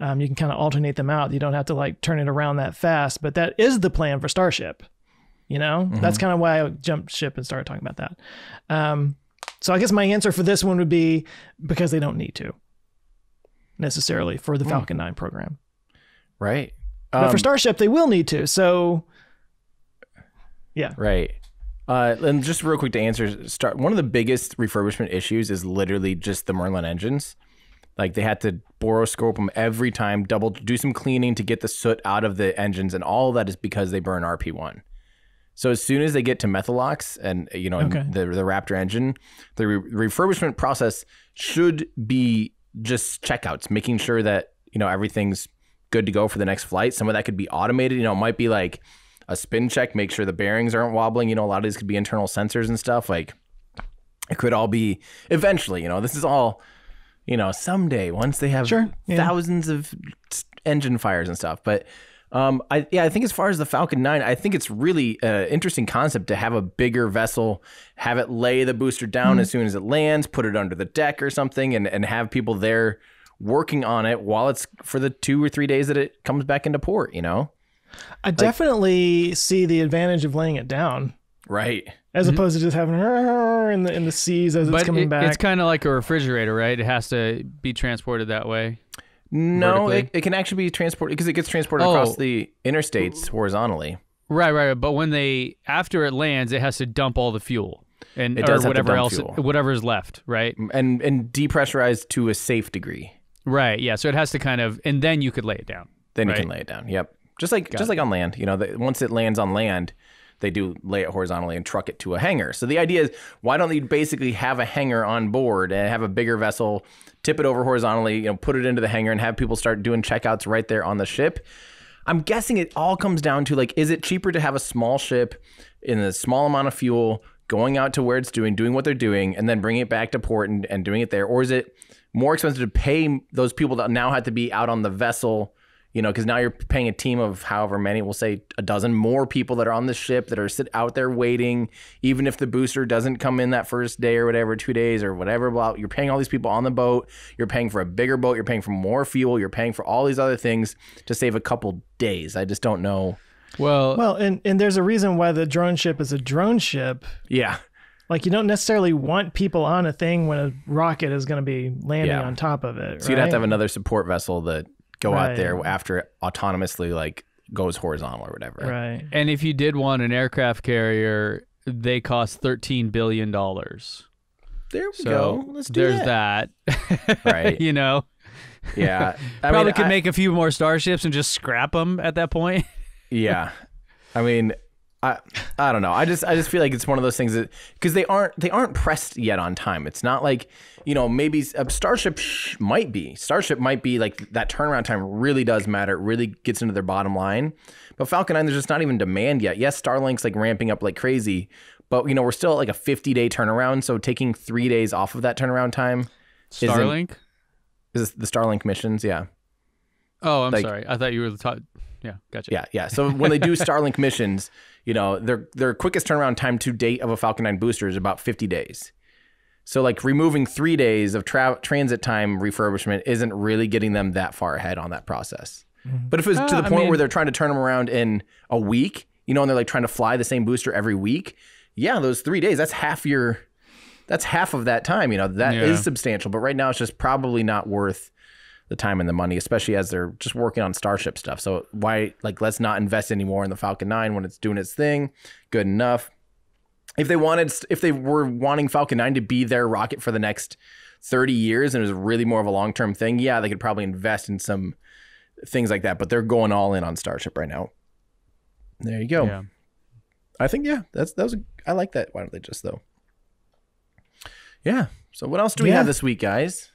You can kind of alternate them out. You don't have to like turn it around that fast, but that is the plan for Starship. You know, that's kind of why I jumped ship and started talking about that. So I guess my answer for this one would be because they don't need to necessarily for the Falcon 9 program. Right. But for Starship, they will need to. So yeah. Right. And just real quick to answer, one of the biggest refurbishment issues is literally just the Merlin engines. Like they had to boroscope them every time, do some cleaning to get the soot out of the engines. And all of that is because they burn RP1. So as soon as they get to Methalox and, you know, the Raptor engine, the refurbishment process should be just checkouts, making sure that, you know, everything's good to go for the next flight. Some of that could be automated. You know, it might be like a spin check, make sure the bearings aren't wobbling. You know, a lot of these could be internal sensors and stuff. Like it could all be eventually, you know, this is all, you know, someday once they have thousands of engine fires and stuff. But I think as far as the Falcon 9, I think it's really an interesting concept to have a bigger vessel, have it lay the booster down as soon as it lands, put it under the deck or something, and have people there working on it while it's for the 2 or 3 days that it comes back into port, you know? I definitely see the advantage of laying it down. Right. As opposed to just having in the seas as it's coming back. It's kind of like a refrigerator, right? It has to be transported that way. No, it can actually be transported because it gets transported across the interstates horizontally. Right. But when after it lands, it has to dump all the fuel and or whatever else, whatever is left, right? And depressurize to a safe degree. Right. Yeah. So it has to kind of, and then you could lay it down. Then you can lay it down. Yep. Just like on land, you know, once it lands on land, they do lay it horizontally and truck it to a hangar. So the idea is, why don't they basically have a hangar on board and have a bigger vessel, tip it over horizontally, you know, put it into the hangar and have people start doing checkouts right there on the ship? I'm guessing it all comes down to like, is it cheaper to have a small ship in a small amount of fuel going out to where it's doing what they're doing, and then bringing it back to port and doing it there? Or is it more expensive to pay those people that now have to be out on the vessel? You know, because now you're paying a team of however many, we'll say a dozen more people that are on the ship that are out there waiting, even if the booster doesn't come in that first day or whatever, 2 days or whatever. Blah. You're paying all these people on the boat. You're paying for a bigger boat. You're paying for more fuel. You're paying for all these other things to save a couple days. I just don't know. Well, and there's a reason why the drone ship is a drone ship. Yeah. Like, you don't necessarily want people on a thing when a rocket is going to be landing on top of it. So you'd have to have another support vessel that go out there after it autonomously like goes horizontal or whatever. Right. And if you did want an aircraft carrier, they cost $13 billion. There we go. Let's do that. Right. You know. Yeah. I mean, I could make a few more starships and just scrap them at that point. Yeah. I mean, I don't know. I just feel like it's one of those things that, because they aren't pressed yet on time. It's not like, you know, maybe a Starship might be like that turnaround time really does matter. It really gets into their bottom line. But Falcon 9, there's just not even demand yet. Yes, Starlink's like ramping up like crazy, but you know, we're still at like a 50-day turnaround. So taking 3 days off of that turnaround time. Starlink? Is the Starlink missions? Yeah. Oh, I'm sorry. I thought you were yeah, gotcha. Yeah. So when they do Starlink missions, you know, their quickest turnaround time to date of a Falcon 9 booster is about 50 days. So like removing 3 days of transit time refurbishment isn't really getting them that far ahead on that process. But if it's to the point where they're trying to turn them around in a week, you know, and they're like trying to fly the same booster every week. Yeah. Those 3 days, that's half of that time, you know, that is substantial. But right now it's just probably not worth the time and the money, especially as they're just working on Starship stuff. So why, like, let's not invest anymore in the Falcon 9 when it's doing its thing. Good enough. If they were wanting Falcon 9 to be their rocket for the next 30 years and it was really more of a long-term thing, yeah, they could probably invest in some things like that, but they're going all in on Starship right now. There you go. Yeah. I think, yeah, I like that. Why don't they just, though? Yeah. So what else do we have this week, guys?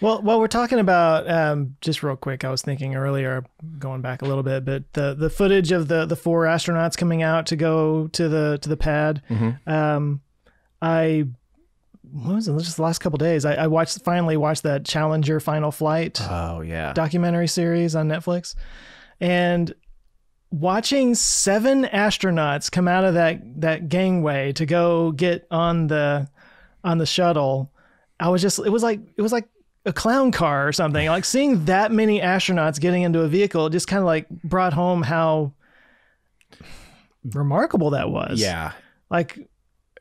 Well, while we're talking about just real quick, I was thinking earlier, going back a little bit, but the footage of the four astronauts coming out to go to the pad. What was it? Just the last couple of days, I finally watched that Challenger Final Flight documentary series on Netflix, and watching 7 astronauts come out of that gangway to go get on the shuttle, I was just, it was like a clown car or something. Like seeing that many astronauts getting into a vehicle just kind of like brought home how remarkable that was. Yeah. Like,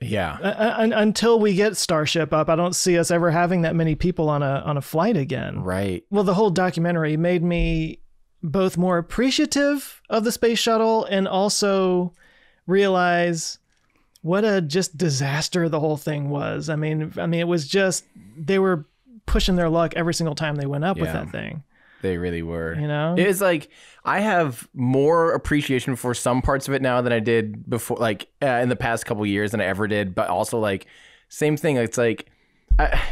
yeah. Until we get Starship up, I don't see us ever having that many people on a flight again. Right. Well, the whole documentary made me both more appreciative of the space shuttle and also realize what a just disaster the whole thing was. I mean, it was just, they were pushing their luck every single time they went up with that thing. They really were. You know, it's like I have more appreciation for some parts of it now than I did before, like in the past couple of years than I ever did. But also, like, same thing. It's like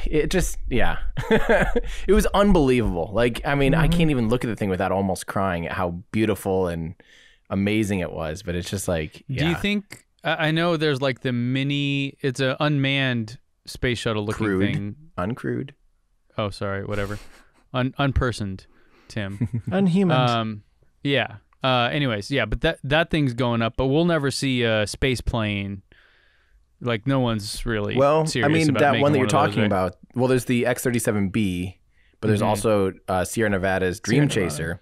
it just, yeah, it was unbelievable. Like, I mean, I can't even look at the thing without almost crying at how beautiful and amazing it was. But it's just like, yeah. Do you think? I know there's like the mini. It's an unmanned space shuttle looking thing. Uncrewed. Oh, sorry. Whatever. Unpersoned. Tim. Unhuman. Yeah. Anyways, yeah, but that thing's going up, but we'll never see a space plane. Like, no one's really serious about making one of those. Well, I mean, that one that you're talking about. Well, there's the X-37B, but there's also Sierra Nevada's Dream Chaser.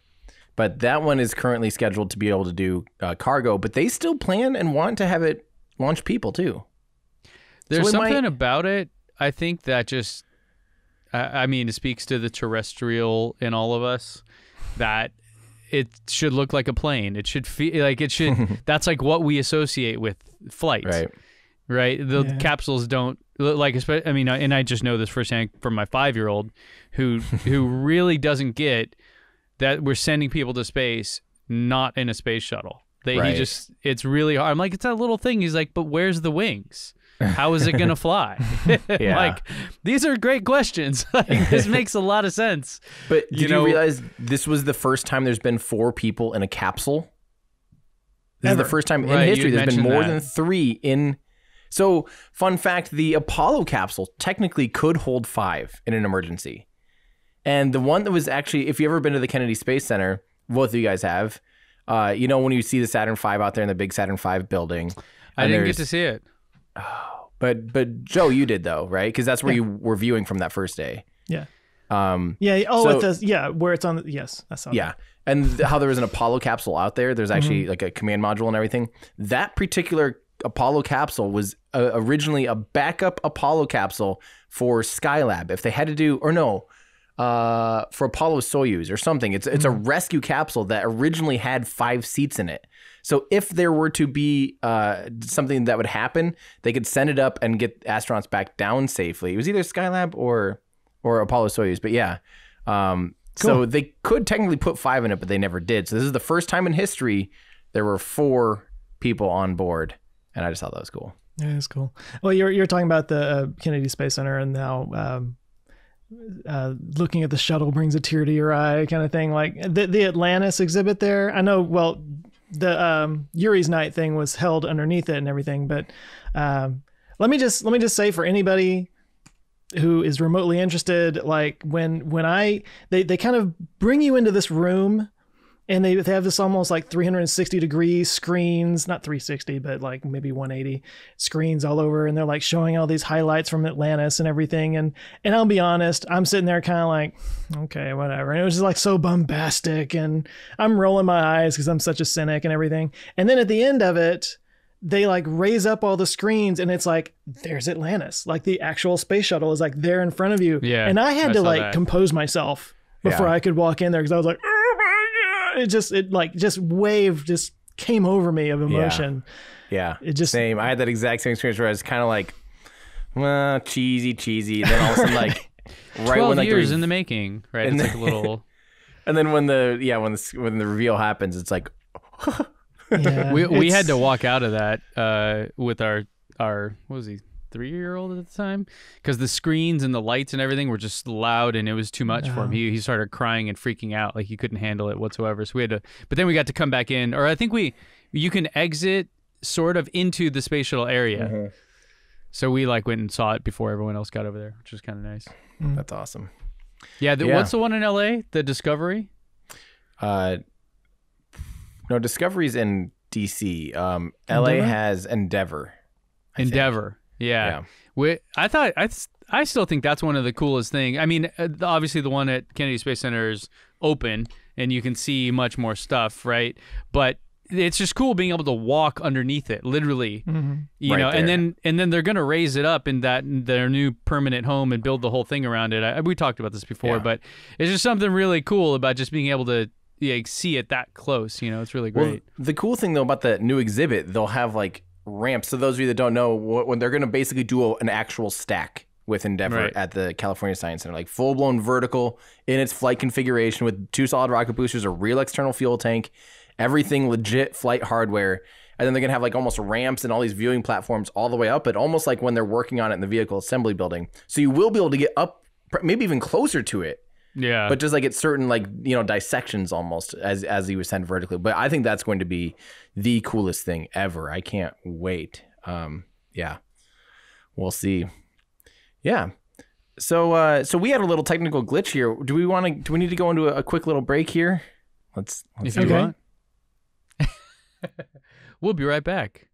But that one is currently scheduled to be able to do cargo, but they still plan and want to have it launch people, too. There's something about it, I think, that just... I mean, it speaks to the terrestrial in all of us that it should look like a plane. It should feel like it should. That's like what we associate with flight, right? The capsules don't like. I mean, and I just know this firsthand from my 5-year-old, who really doesn't get that we're sending people to space not in a space shuttle. He just, it's really hard. I'm like, it's that little thing. He's like, but where's the wings? How is it going to fly? Like, these are great questions. Like, this makes a lot of sense. But did you realize this was the first time there's been 4 people in a capsule? This is the first time in history there's been more than 3 in... So, fun fact, the Apollo capsule technically could hold 5 in an emergency. And the one that was actually... If you've ever been to the Kennedy Space Center, both of you guys have, you know when you see the Saturn V out there in the big Saturn V building? I didn't get to see it. Oh, but Joe, you did though, right? Because that's where you were viewing from that first day. Yeah. Yeah. Oh, so, it does. Yeah, where it's on. Yes, I saw. Yeah, that. And how there was an Apollo capsule out there. There's actually like a command module and everything. That particular Apollo capsule was originally a backup Apollo capsule for Skylab. If they had to do, or no, for Apollo Soyuz or something. It's a rescue capsule that originally had 5 seats in it. So if there were to be something that would happen, they could send it up and get astronauts back down safely. It was either Skylab or Apollo Soyuz, but yeah. Cool. So they could technically put 5 in it, but they never did. So this is the first time in history there were 4 people on board, and I just thought that was cool. Yeah, that's cool. Well, you're talking about the Kennedy Space Center and now. Looking at the shuttle brings a tear to your eye kind of thing, like the Atlantis exhibit there. I know, well, the Yuri's Night thing was held underneath it and everything, but let me just say for anybody who is remotely interested, like when they kind of bring you into this room and they have this almost like 360 degree screens, not 360, but like maybe 180 screens all over. And they're like showing all these highlights from Atlantis and everything. And I'll be honest, I'm sitting there kind of like, okay, whatever. And it was just like so bombastic. And I'm rolling my eyes because I'm such a cynic and everything. And then at the end of it, they like raise up all the screens and it's like, there's Atlantis. Like the actual space shuttle is like there in front of you. Yeah, and I had to like compose myself before I could walk in there because I was like, it just came over me of emotion. It just same. I had that exact same experience where I was kind of like, well, cheesy. And then all of a sudden, like, right when like years in the making, right? It's like a little. And then when the reveal happens, it's like, we had to walk out of that with our what was he, 3-year-old at the time, because the screens and the lights and everything were just loud and it was too much for him. He started crying and freaking out, like he couldn't handle it whatsoever. So we had to, but then we got to come back in, or I think you can exit sort of into the space shuttle area. So we like went and saw it before everyone else got over there, which was kind of nice. That's awesome. Yeah, what's the one in LA? The Discovery? No, Discovery's in DC. LA has Endeavor. Yeah. I still think that's one of the coolest things. I mean, obviously the one at Kennedy Space Center is open and you can see much more stuff, right? But it's just cool being able to walk underneath it, literally. You know, and then they're gonna raise it up in their new permanent home and build the whole thing around it. We talked about this before, but it's just something really cool about just being able to see it that close. You know, it's really great. Well, the cool thing though about the new exhibit, they'll have like ramps. So those of you that don't know, when they're gonna basically do an actual stack with Endeavor at the California Science Center, like full-blown vertical in its flight configuration with 2 solid rocket boosters, a real external fuel tank, everything legit flight hardware. And then they're gonna have like almost ramps and all these viewing platforms all the way up, but almost like when they're working on it in the vehicle assembly building. So you will be able to get up, maybe even closer to it. Yeah. But just like at certain like, you know, dissections almost as you ascend vertically. But I think that's going to be the coolest thing ever. I can't wait. Yeah, we'll see. Yeah. So so we had a little technical glitch here. Do we need to go into a quick little break here? Let's if you want. We'll be right back.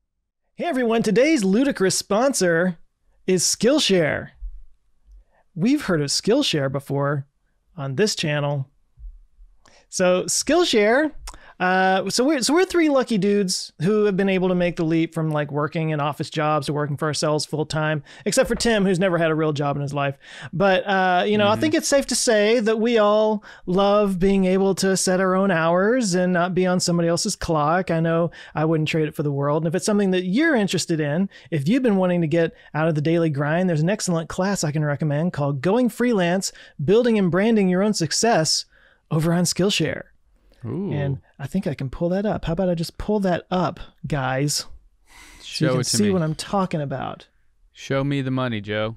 Hey everyone, today's ludicrous sponsor is Skillshare. We've heard of Skillshare before on this channel. So Skillshare, so we're 3 lucky dudes who have been able to make the leap from like working in office jobs to working for ourselves full time, except for Tim, who's never had a real job in his life. But you know, I think it's safe to say that we all love being able to set our own hours and not be on somebody else's clock. I know I wouldn't trade it for the world. And if it's something that you're interested in, if you've been wanting to get out of the daily grind, there's an excellent class I can recommend called Going Freelance, Building and Branding Your Own Success over on Skillshare. Ooh. And I think I can pull that up. How about I just pull that up, guys? So you can see what I'm talking about. Show me the money, Joe.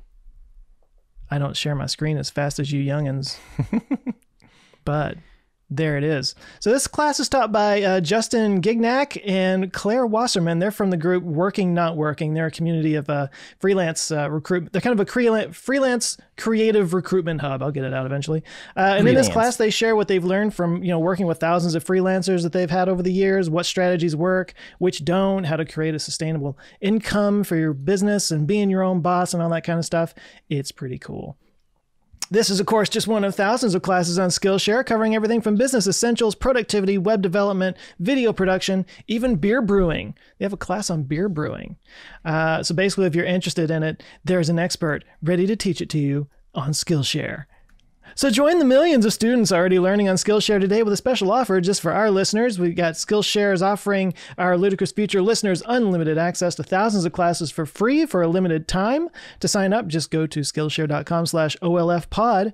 I don't share my screen as fast as you youngins. But there it is. So this class is taught by Justin Gignac and Claire Wasserman. They're from the group Working Not Working. They're a community of freelance recruitment. They're kind of a freelance creative recruitment hub. I'll get it out eventually. And in this class, they share what they've learned from working with thousands of freelancers that they've had over the years, what strategies work, which don't, how to create a sustainable income for your business and being your own boss and all that kind of stuff. It's pretty cool. This is, of course, just one of thousands of classes on Skillshare covering everything from business essentials, productivity, web development, video production, even beer brewing. They have a class on beer brewing. So basically, if you're interested in it, there's an expert ready to teach it to you on Skillshare. So join the millions of students already learning on Skillshare today with a special offer just for our listeners. We've got Skillshare is offering our Ludicrous Future listeners unlimited access to thousands of classes for free for a limited time. To sign up, just go to Skillshare.com/OLFpod.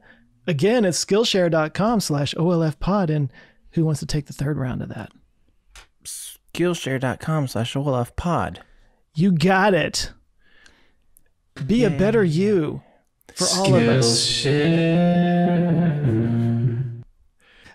Again, it's Skillshare.com/OLFpod. And who wants to take the third round of that? Skillshare.com/OLFpod. You got it. Be a better you. For all of us.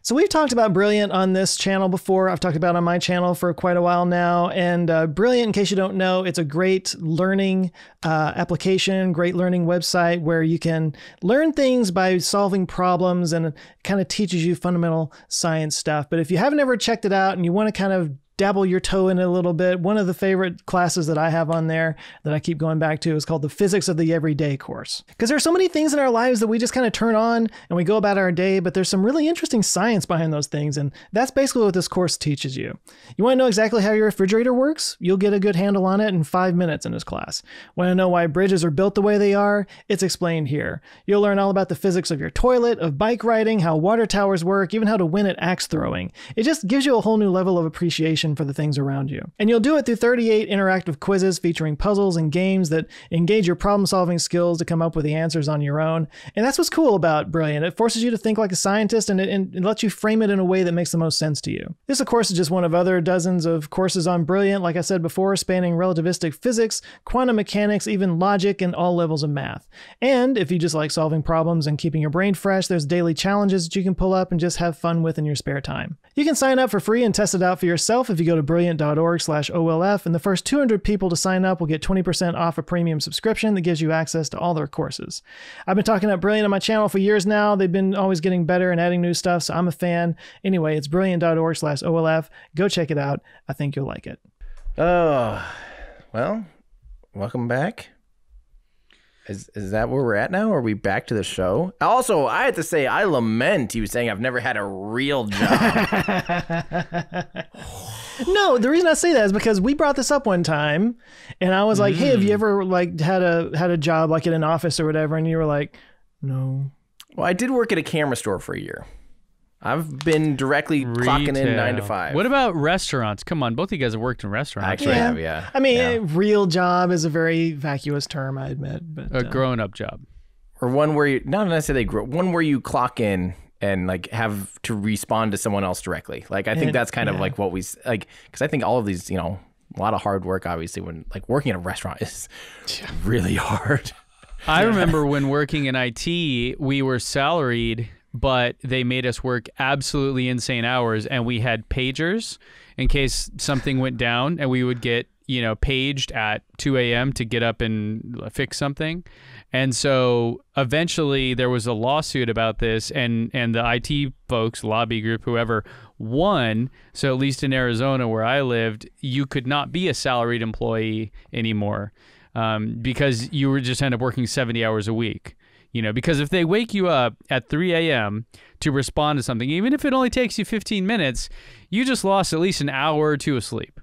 So we've talked about Brilliant on this channel before. I've talked about it on my channel for quite a while now. And Brilliant, in case you don't know, it's a great learning application, great learning website where you can learn things by solving problems, and it kind of teaches you fundamental science stuff. But if you haven't ever checked it out and you want to kind of dabble your toe in it a little bit, one of the favorite classes that I have on there that I keep going back to is called the Physics of the Everyday course. Because there are so many things in our lives that we just kind of turn on and we go about our day, but there's some really interesting science behind those things. And that's basically what this course teaches you. You want to know exactly how your refrigerator works? You'll get a good handle on it in 5 minutes in this class. Want to know why bridges are built the way they are? It's explained here. You'll learn all about the physics of your toilet, of bike riding, how water towers work, even how to win at axe throwing. It just gives you a whole new level of appreciation for the things around you. And you'll do it through 38 interactive quizzes featuring puzzles and games that engage your problem-solving skills to come up with the answers on your own. And that's what's cool about Brilliant. It forces you to think like a scientist, and it lets you frame it in a way that makes the most sense to you. This, of course, is just one of other dozens of courses on Brilliant, like I said before, spanning relativistic physics, quantum mechanics, even logic, and all levels of math. And if you just like solving problems and keeping your brain fresh, there's daily challenges that you can pull up and just have fun with in your spare time. You can sign up for free and test it out for yourself if you go to brilliant.org/OLF, and the first 200 people to sign up will get 20% off a premium subscription that gives you access to all their courses. I've been talking about Brilliant on my channel for years now. They've been always getting better and adding new stuff, so I'm a fan. Anyway, it's brilliant.org/OLF. Go check it out. I think you'll like it. Oh, well, welcome back. Is that where we're at now? Are we back to the show? Also, I have to say, I lament you saying I've never had a real job. No, the reason I say that is because we brought this up one time, and I was like, "Hey, have you ever like had a job like in an office or whatever?" And you were like, "No." Well, I did work at a camera store for a year. I've been directly clocking in 9 to 5. What about restaurants? Come on, both of you guys have worked in restaurants. I actually have, yeah. I mean, a real job is a very vacuous term, I admit. But a grown-up job, or one where you not necessarily one where you clock in and like have to respond to someone else directly. Like I think that's kind of like what we like, because I think all of these, you know, a lot of hard work. Obviously, when like working at a restaurant is really hard. I remember when working in IT, we were salaried, but they made us work absolutely insane hours, and we had pagers in case something went down, and we would get, you know, paged at 2 a.m. to get up and fix something. And so eventually there was a lawsuit about this, and the IT folks, lobby group, whoever, won. So at least in Arizona where I lived, you could not be a salaried employee anymore because you would just end up working 70 hours a week. You know, because if they wake you up at 3 a.m. to respond to something, even if it only takes you 15 minutes, you just lost at least an hour or two of sleep.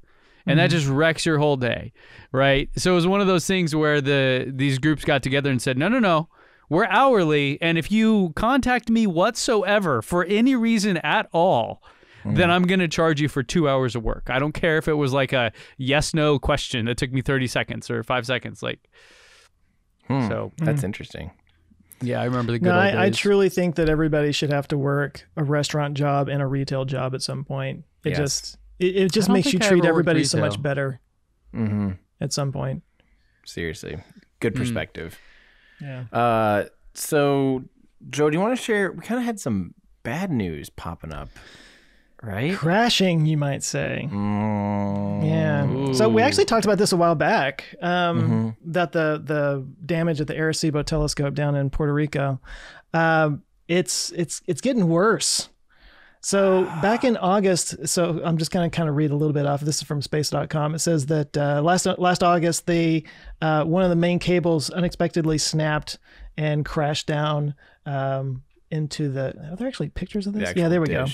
And that just wrecks your whole day, right? So it was one of those things where these groups got together and said, no, no, no, we're hourly. And if you contact me whatsoever for any reason at all, then I'm going to charge you for 2 hours of work. I don't care if it was like a yes-no question that took me 30 seconds or 5 seconds. Like, so that's interesting. Yeah, I remember the good old days. I truly think that everybody should have to work a restaurant job and a retail job at some point. It just makes you treat everybody so much better at some point. Seriously. Good perspective. Yeah. So, Joe, do you want to share? We kind of had some bad news popping up, right? Crashing, you might say. Yeah. Ooh. So we actually talked about this a while back, that the damage at the Arecibo telescope down in Puerto Rico, it's getting worse. So back in August, so I'm just going to kind of read a little bit off. This is from space.com. It says that last August, one of the main cables unexpectedly snapped and crashed down into the... Are there actually pictures of this? Yeah, there we go.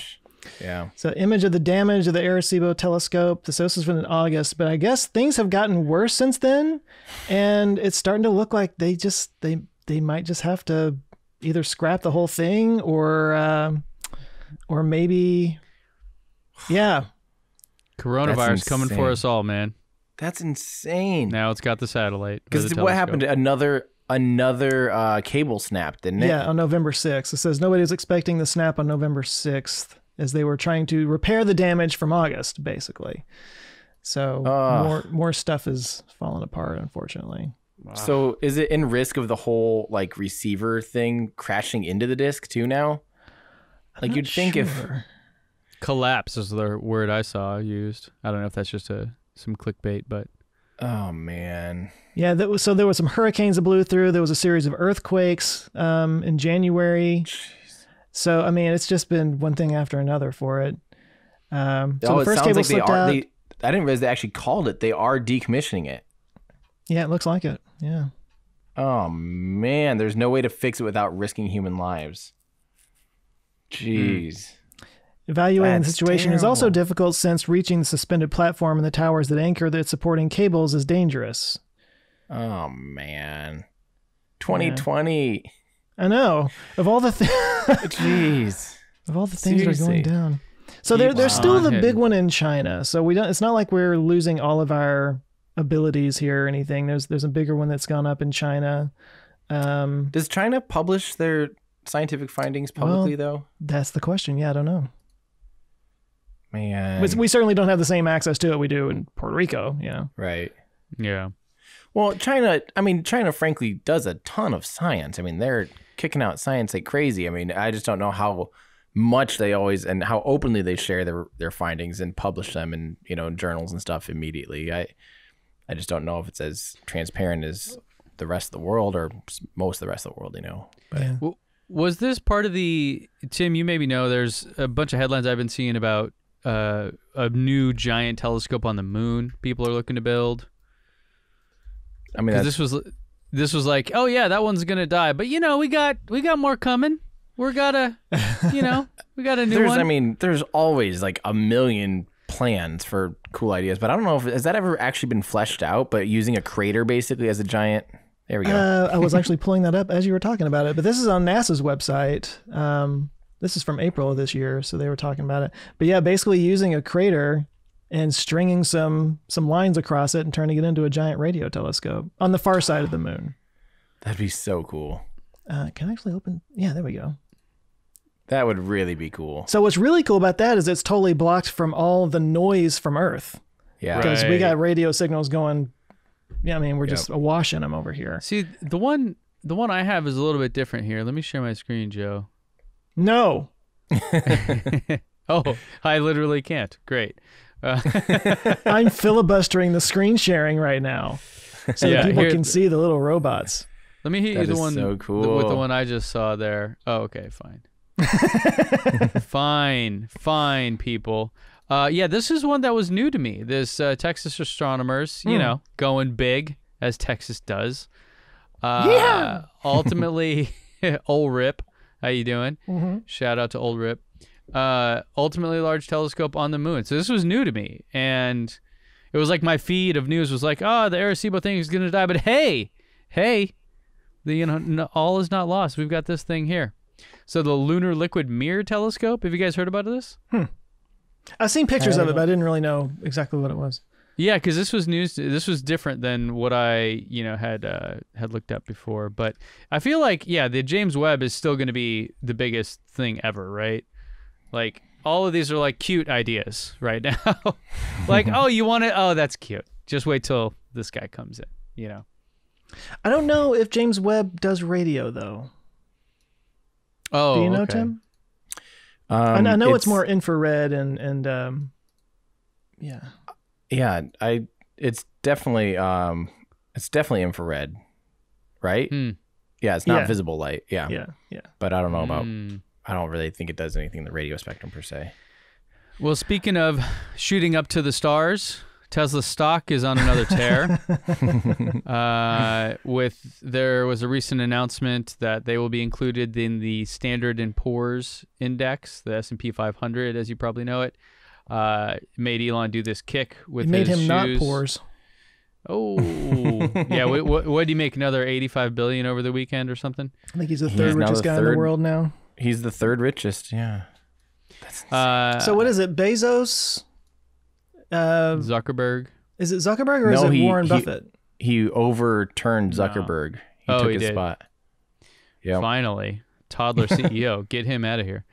Yeah. So image of the damage of the Arecibo telescope. This was in August, but I guess things have gotten worse since then, and it's starting to look like they might just have to either scrap the whole thing or maybe, coronavirus coming for us all, man. That's insane. Now it's got the satellite. Because what happened? Another cable snapped, didn't it? Yeah, on November 6th. It says nobody was expecting the snap on November 6th. As they were trying to repair the damage from August, basically. So more stuff is falling apart, unfortunately. Wow. So is it in risk of the whole like receiver thing crashing into the disc too now? Like you'd think if collapse is the word I saw used. I don't know if that's just some clickbait, but oh man. Yeah, so there were some hurricanes that blew through. There was a series of earthquakes in January. So, I mean, it's just been one thing after another for it. So the first cable slipped out. I didn't realize they actually called it. They are decommissioning it. Yeah, it looks like it. Yeah. Oh, man. There's no way to fix it without risking human lives. Jeez. Evaluating the situation is also difficult since reaching the suspended platform and the towers that anchor the supporting cables is dangerous. Oh, man. 2020. Yeah. I know. Of all the things, jeez. Of all the things that are going down, so there's still the big one in China. So we don't. It's not like we're losing all of our abilities here or anything. There's a bigger one that's gone up in China. Does China publish their scientific findings publicly though? That's the question. Yeah, I don't know. Man, we certainly don't have the same access to it we do in Puerto Rico. You know. Right. Yeah. Well, China, I mean, China, frankly, does a ton of science. I mean, they're kicking out science like crazy. I mean, I just don't know how much they always, and how openly they share their findings and publish them in, you know, journals and stuff immediately. I just don't know if it's as transparent as the rest of the world, or most of the rest of the world, you know. But, yeah. Well, was this part of the, Tim, you maybe know, there's a bunch of headlines I've been seeing about a new giant telescope on the moon people are looking to build. I mean, this was like, oh yeah, that one's gonna die, but you know, we got more coming. We're gotta, you know, we got a new one. I mean, there's always like a million plans for cool ideas, but I don't know if has that ever actually been fleshed out. But using a crater basically as a giant. There we go. I was actually pulling that up as you were talking about it, but this is on NASA's website. This is from April of this year, so they were talking about it. But yeah, basically using a crater and stringing some lines across it and turning it into a giant radio telescope on the far side of the moon. That'd be so cool. Can I actually open? Yeah, there we go. That would really be cool. So what's really cool about that is it's totally blocked from all the noise from Earth. Yeah. Because we got radio signals going, yeah, I mean, we're just awash in them over here. See, the one I have is a little bit different here. Let me share my screen, Joe. No. Oh, I literally can't. Great. I'm filibustering the screen sharing right now, so yeah, people can see the little robots. Let me hit you the one so cool. With the one I just saw there. Oh, okay, fine. Fine, people. Yeah, this is one that was new to me. This Texas astronomers, you know, going big as Texas does. Yeah. Ultimately, old Rip. How you doing? Mm-hmm. Shout out to old Rip. Ultimately large telescope on the moon. So this was new to me, and it was like my feed of news was like, oh, the Arecibo thing is going to die, but hey, the, you know, all is not lost. We've got this thing here. So the Lunar Liquid Mirror Telescope, have you guys heard about this? I've seen pictures of it, but I didn't really know exactly what it was. Yeah, because this was news. This was different than what I, you know, had looked up before. But I feel like, yeah, the James Webb is still going to be the biggest thing ever, right? Like all of these are like cute ideas right now. Like, oh, you want to? Oh, that's cute. Just wait till this guy comes in. You know. I don't know if James Webb does radio though. Oh, do you know, Tim? I know it's more infrared and yeah. Yeah, it's definitely infrared, right? Yeah, it's not visible light. Yeah. But I don't know about. I don't really think it does anything in the radio spectrum per se. Well, speaking of shooting up to the stars, Tesla's stock is on another tear. There was a recent announcement that they will be included in the Standard & Poor's Index, the S&P 500, as you probably know it. Made Elon do this kick with his shoes. Made him not pores. Oh, yeah. What do you make? Another $85 billion over the weekend or something? I think he's the third richest guy in the world now. He's the third richest. Yeah. That's so what is it? Bezos. Zuckerberg. Is it Zuckerberg or is it Warren Buffett? He overturned Zuckerberg. No. He took his spot. Yeah. Finally. Toddler CEO, get him out of here.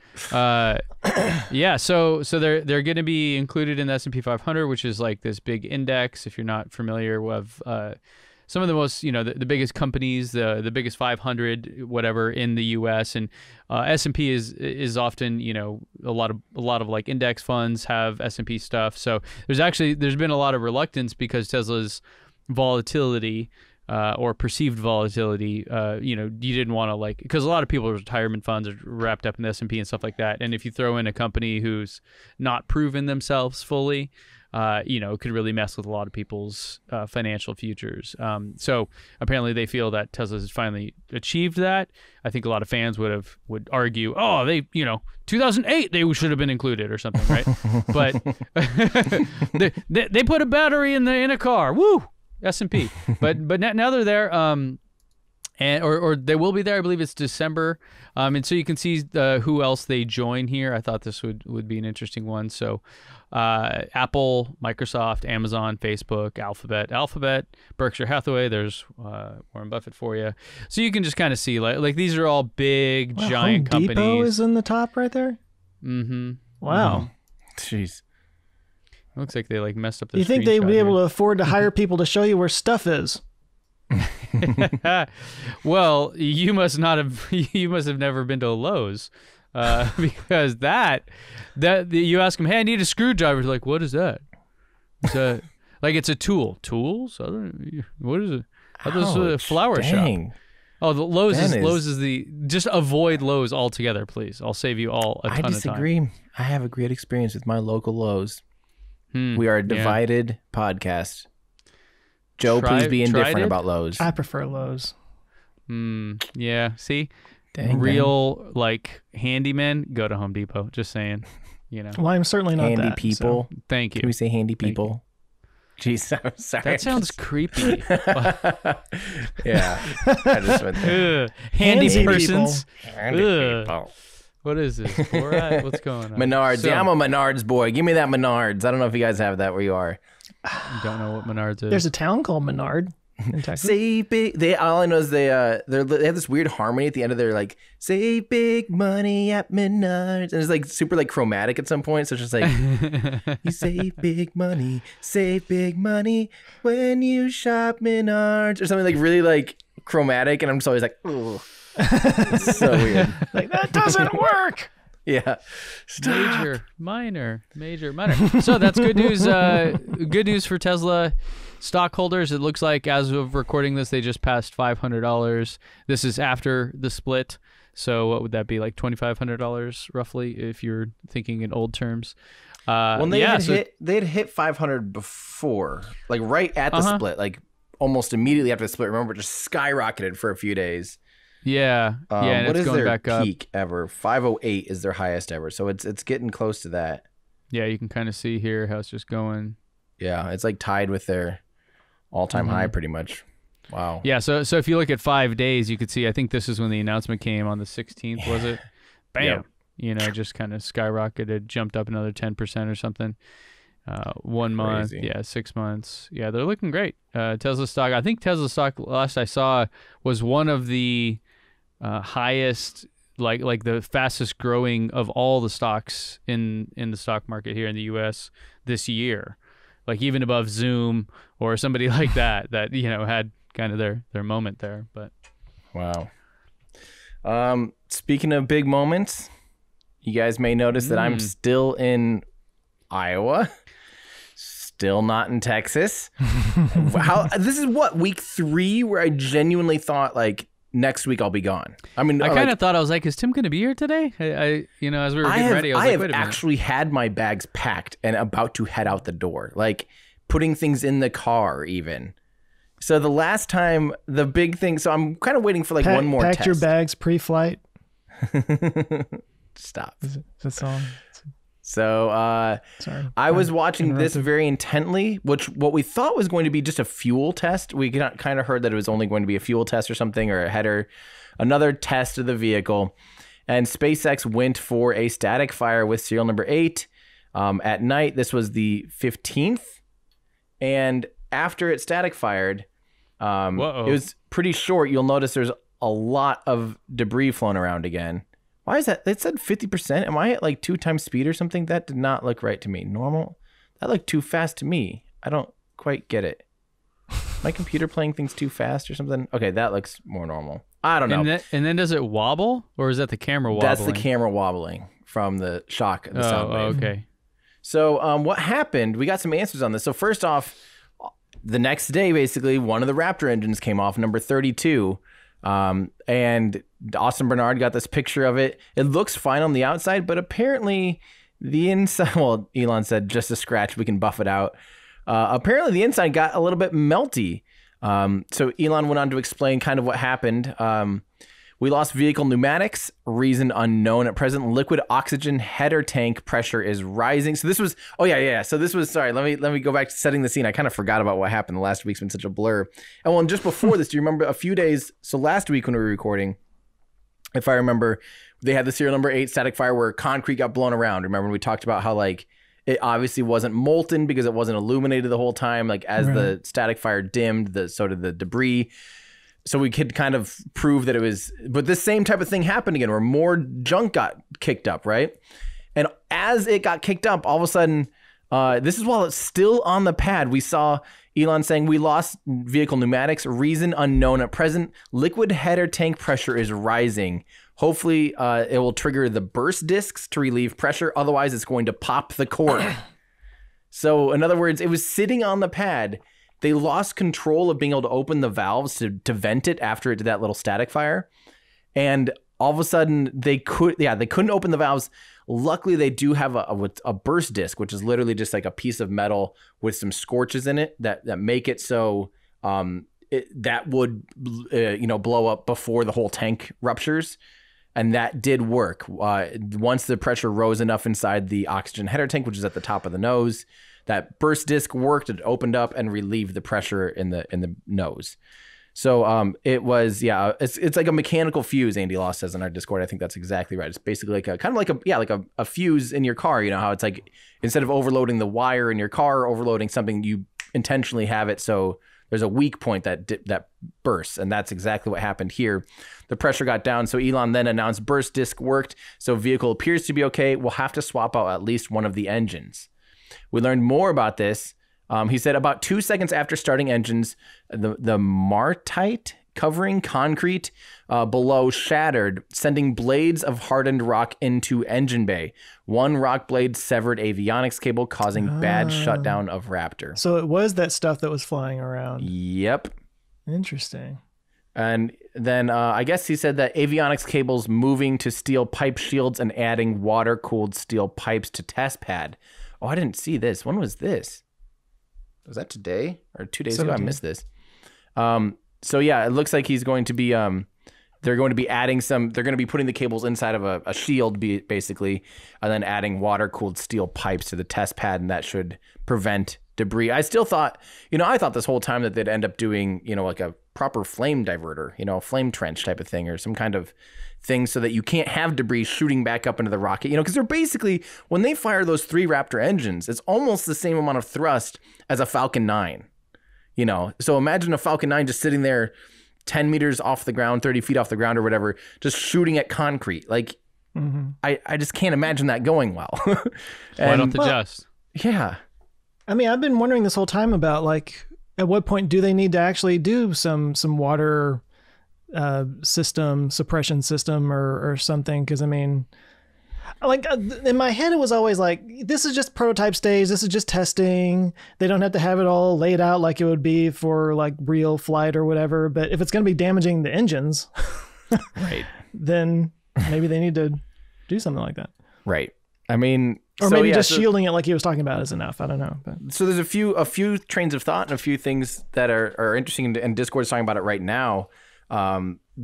Yeah, so they're going to be included in the S&P 500, which is like this big index. If you're not familiar with some of the most, you know, the biggest companies, the biggest 500, whatever, in the U.S. and S&P is often, you know, a lot of like index funds have S&P stuff. So there's been a lot of reluctance because Tesla's volatility. Or perceived volatility, you know, you didn't want to like, because a lot of people's retirement funds are wrapped up in the S&P and stuff like that. And if you throw in a company who's not proven themselves fully, you know, it could really mess with a lot of people's financial futures. So apparently they feel that Tesla has finally achieved that. I think a lot of fans would argue, oh, they, you know, 2008, they should have been included or something, right? But they put a battery in a car. Woo! S&P, but now they're there, or they will be there. I believe it's December, and so you can see who else they join here. I thought this would be an interesting one. So, Apple, Microsoft, Amazon, Facebook, Alphabet, Berkshire Hathaway. There's Warren Buffett for you. So you can just kind of see like these are all big giant Home companies. Depot is in the top right there. Mm-hmm. Wow. Jeez. Looks like they like messed up the. You think they'd be able to afford to hire people to show you where stuff is? Well, you must never been to a Lowe's. Because you ask them, hey, I need a screwdriver. They're like, what is that? It's a, like, it's a tool. Tools? I don't, what is it? I thought it was a flower shop. Oh, the Lowe's is the just avoid Lowe's altogether, please. I'll save you all a ton of time. I disagree. I have a great experience with my local Lowe's. We are a divided podcast. Joe, please be indifferent about Lowe's. I prefer Lowe's. Yeah. See, real like handymen go to Home Depot. Just saying, you know. Well, I'm certainly not handy people. So. Thank you. Can we say handy people? Jeez, I'm sorry. That sounds creepy. Yeah. I just went there. Handy persons. People. Handy people. What is this? All right, what's going on? Menards. So, yeah, I'm a Menards boy. Give me that Menards. I don't know if you guys have that where you are. Don't know what Menards is. There's a town called Menard in Texas. Say big. All I know is they have this weird harmony at the end of their like say big money at Menards, and it's like super like chromatic at some point. So it's just like you say big money when you shop Menards or something like really like chromatic, and I'm just always like ugh. It's so weird. Like that doesn't work. Yeah. Stop. Major, minor, major, minor. So that's good news. Good news for Tesla stockholders. It looks like as of recording this, they just passed $500. This is after the split. So what would that be, like $2,500 roughly, if you're thinking in old terms? Well, they had hit 500 before, like right at the split, like almost immediately after the split. Remember, it just skyrocketed for a few days. Yeah, yeah. What is their peak ever? 508 is their highest ever, so it's getting close to that. Yeah, you can kind of see here how it's just going. Yeah, it's like tied with their all-time high, pretty much. Wow. Yeah. So if you look at 5 days, you could see. I think this is when the announcement came on the 16th. Was it? Bam. Yep. You know, just kind of skyrocketed, jumped up another 10% or something. 1 month, yeah, 6 months, yeah, they're looking great. Tesla stock, I think Tesla stock last I saw was one of the highest, like the fastest growing of all the stocks in the stock market here in the U.S. this year, like even above Zoom or somebody like that that you know had kind of their moment there. But wow. Speaking of big moments, you guys may notice that I'm still in Iowa. Still not in Texas. This is what, week 3, where I genuinely thought like next week I'll be gone. I mean, I kind of thought, I was like, is Tim going to be here today? I you know, as we were getting ready, I was like, wait a minute. I have actually had my bags packed and about to head out the door, like putting things in the car even. So the last time, the big thing. So I'm kind of waiting for like one more test. Packed your bags pre-flight. Stop. It's a song. So I was watching this very intently, which what we thought was going to be just a fuel test. We kind of heard that it was only going to be a fuel test or something, or a header, another test of the vehicle. And SpaceX went for a static fire with serial number 8 at night. This was the 15th. And after it static fired, it was pretty short. You'll notice there's a lot of debris flown around again. Why is that? It said 50%. Am I at like 2 times speed or something? That did not look right to me. Normal? That looked too fast to me. I don't quite get it. My computer playing things too fast or something? Okay, that looks more normal. I don't know. And then does it wobble? Or is that the camera wobbling? That's the camera wobbling from the shock of the sound wave. Okay. So what happened? We got some answers on this. So first off, the next day, basically, one of the Raptor engines came off, number 32. And Austin Bernard got this picture of it. It looks fine on the outside, but apparently the inside, well, Elon said just a scratch, we can buff it out. Apparently the inside got a little bit melty. So Elon went on to explain kind of what happened. We lost vehicle pneumatics, reason unknown at present. Liquid oxygen header tank pressure is rising. So this was, sorry, let me go back to setting the scene. I kind of forgot about what happened. The last week's been such a blur. And well, and just before this, do you remember a few days? So last week when we were recording, if I remember, they had the serial number 8 static fire where concrete got blown around. Remember when we talked about how like it obviously wasn't molten because it wasn't illuminated the whole time. Like as the static fire dimmed, so did the debris. So we could kind of prove that it was, but this same type of thing happened again where more junk got kicked up, right? And as it got kicked up, all of a sudden, this is while it's still on the pad, we saw Elon saying, we lost vehicle pneumatics, reason unknown at present. Liquid header tank pressure is rising. Hopefully it will trigger the burst discs to relieve pressure. Otherwise, it's going to pop the core. So in other words, it was sitting on the pad. They lost control of being able to open the valves to vent it after it did that little static fire. And all of a sudden they couldn't open the valves. Luckily, they do have a burst disc, which is literally just like a piece of metal with some scorches in it that make it so that would blow up before the whole tank ruptures. And that did work. Once the pressure rose enough inside the oxygen header tank, which is at the top of the nose, that burst disc worked. It opened up and relieved the pressure in the nose. So it was, yeah, it's like a mechanical fuse, Andy Law says in our Discord. I think that's exactly right. It's basically like a fuse in your car. You know how it's like, instead of overloading the wire in your car, overloading something, you intentionally have it so there's a weak point that bursts, and that's exactly what happened here. The pressure got down, so Elon then announced burst disc worked, so vehicle appears to be okay. We'll have to swap out at least one of the engines. We learned more about this. He said about 2 seconds after starting engines, the martite covering concrete below shattered, sending blades of hardened rock into engine bay. One rock blade severed avionics cable, causing bad shutdown of Raptor. So it was that stuff that was flying around. Yep. Interesting. And then I guess he said that avionics cables moving to steel pipe shields and adding water-cooled steel pipes to test pad. Oh, I didn't see this. When was this? Was that today or 2 days ago? I missed this. So yeah, it looks like he's going to be, they're going to be adding some, they're going to be putting the cables inside of a shield basically, and then adding water-cooled steel pipes to the test pad, and that should prevent debris. I still thought, I thought this whole time that they'd end up doing, like a proper flame diverter, a flame trench type of thing or some kind of thing so that you can't have debris shooting back up into the rocket, because they're basically, when they fire those three Raptor engines, it's almost the same amount of thrust as a Falcon 9, So imagine a Falcon 9 just sitting there 10 meters off the ground, 30 feet off the ground or whatever, just shooting at concrete. Like, I just can't imagine that going well. Why not adjust? Yeah. I mean, I've been wondering this whole time about, like, at what point do they need to actually do some water system, suppression system or something? Because I mean, like in my head, it was always like, this is just prototype stage. This is just testing. They don't have to have it all laid out like it would be for like real flight or whatever. But if it's going to be damaging the engines, right, then maybe they need to do something like that. Right. I mean, or maybe just shielding it like he was talking about is enough. I don't know. But. So there's a few trains of thought and a few things that are interesting, and Discord's talking about it right now.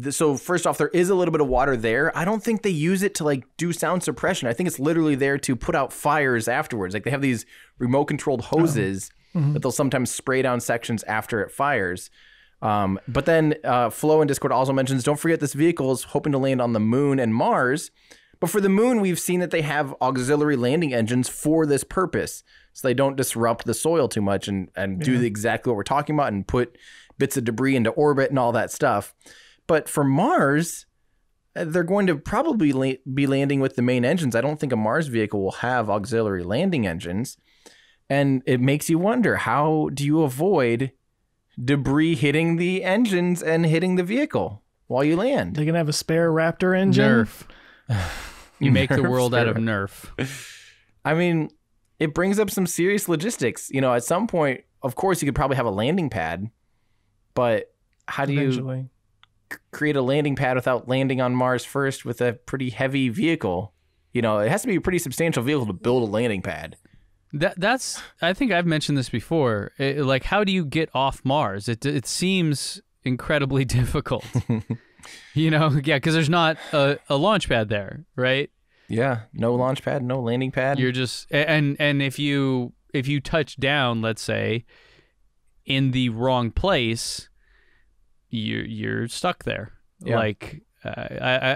So first off, there is a little bit of water there. I don't think they use it to like do sound suppression. I think it's literally there to put out fires afterwards. Like they have these remote controlled hoses that they'll sometimes spray down sections after it fires. But then Flo in Discord also mentions, don't forget this vehicle is hoping to land on the moon and Mars. But for the moon, we've seen that they have auxiliary landing engines for this purpose, so they don't disrupt the soil too much and do exactly what we're talking about and put bits of debris into orbit and all that stuff. But for Mars, they're going to probably be landing with the main engines. I don't think a Mars vehicle will have auxiliary landing engines. And it makes you wonder, how do you avoid debris hitting the engines and hitting the vehicle while you land? They're going to have a spare Raptor engine? Nerf. You make the world out of Nerf. I mean, it brings up some serious logistics. At some point, of course, you could probably have a landing pad, but how do you create a landing pad without landing on Mars first with a pretty heavy vehicle? It has to be a pretty substantial vehicle to build a landing pad. That's I think I've mentioned this before. Like, how do you get off Mars? It seems incredibly difficult. Yeah, because there's not a launch pad there, right? Yeah, no launch pad, no landing pad. You're just and if you touch down, let's say, in the wrong place, you're stuck there. Yeah. Like, I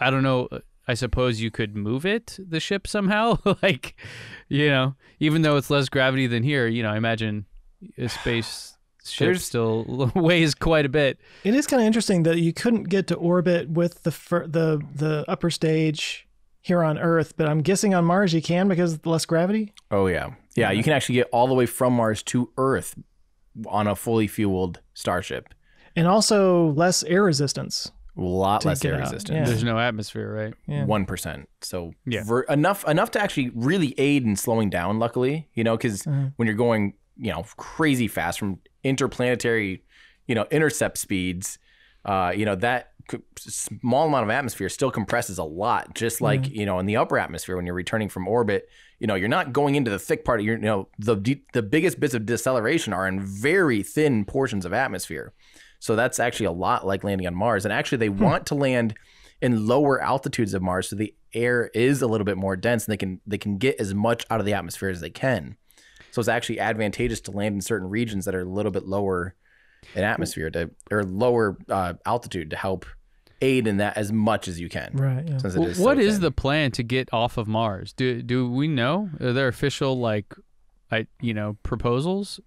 don't know. I suppose you could move the ship somehow. Like, even though it's less gravity than here, I imagine a space. Ship still weighs quite a bit. It is kind of interesting that you couldn't get to orbit with the upper stage here on Earth, but I'm guessing on Mars you can because of less gravity. Oh yeah, you can actually get all the way from Mars to Earth on a fully fueled Starship. And also less air resistance. A lot less air resistance. Yeah. There's no atmosphere, right? Yeah. 1%. So yeah. enough to actually really aid in slowing down, luckily, you know, because when you're going, you know, crazy fast from interplanetary, you know, intercept speeds, you know, that small amount of atmosphere still compresses a lot, just like, you know, in the upper atmosphere when you're returning from orbit, you know, you're not going into the thick part of your, you know, the biggest bits of deceleration are in very thin portions of atmosphere. So that's actually a lot like landing on Mars. And actually they want to land in lower altitudes of Mars. So the air is a little bit more dense and they can get as much out of the atmosphere as they can. So it's actually advantageous to land in certain regions that are a little bit lower in atmosphere or lower altitude to help aid in that as much as you can. Right. Yeah. Well, what is the plan to get off of Mars? Do we know? Are there official, like, you know, proposals?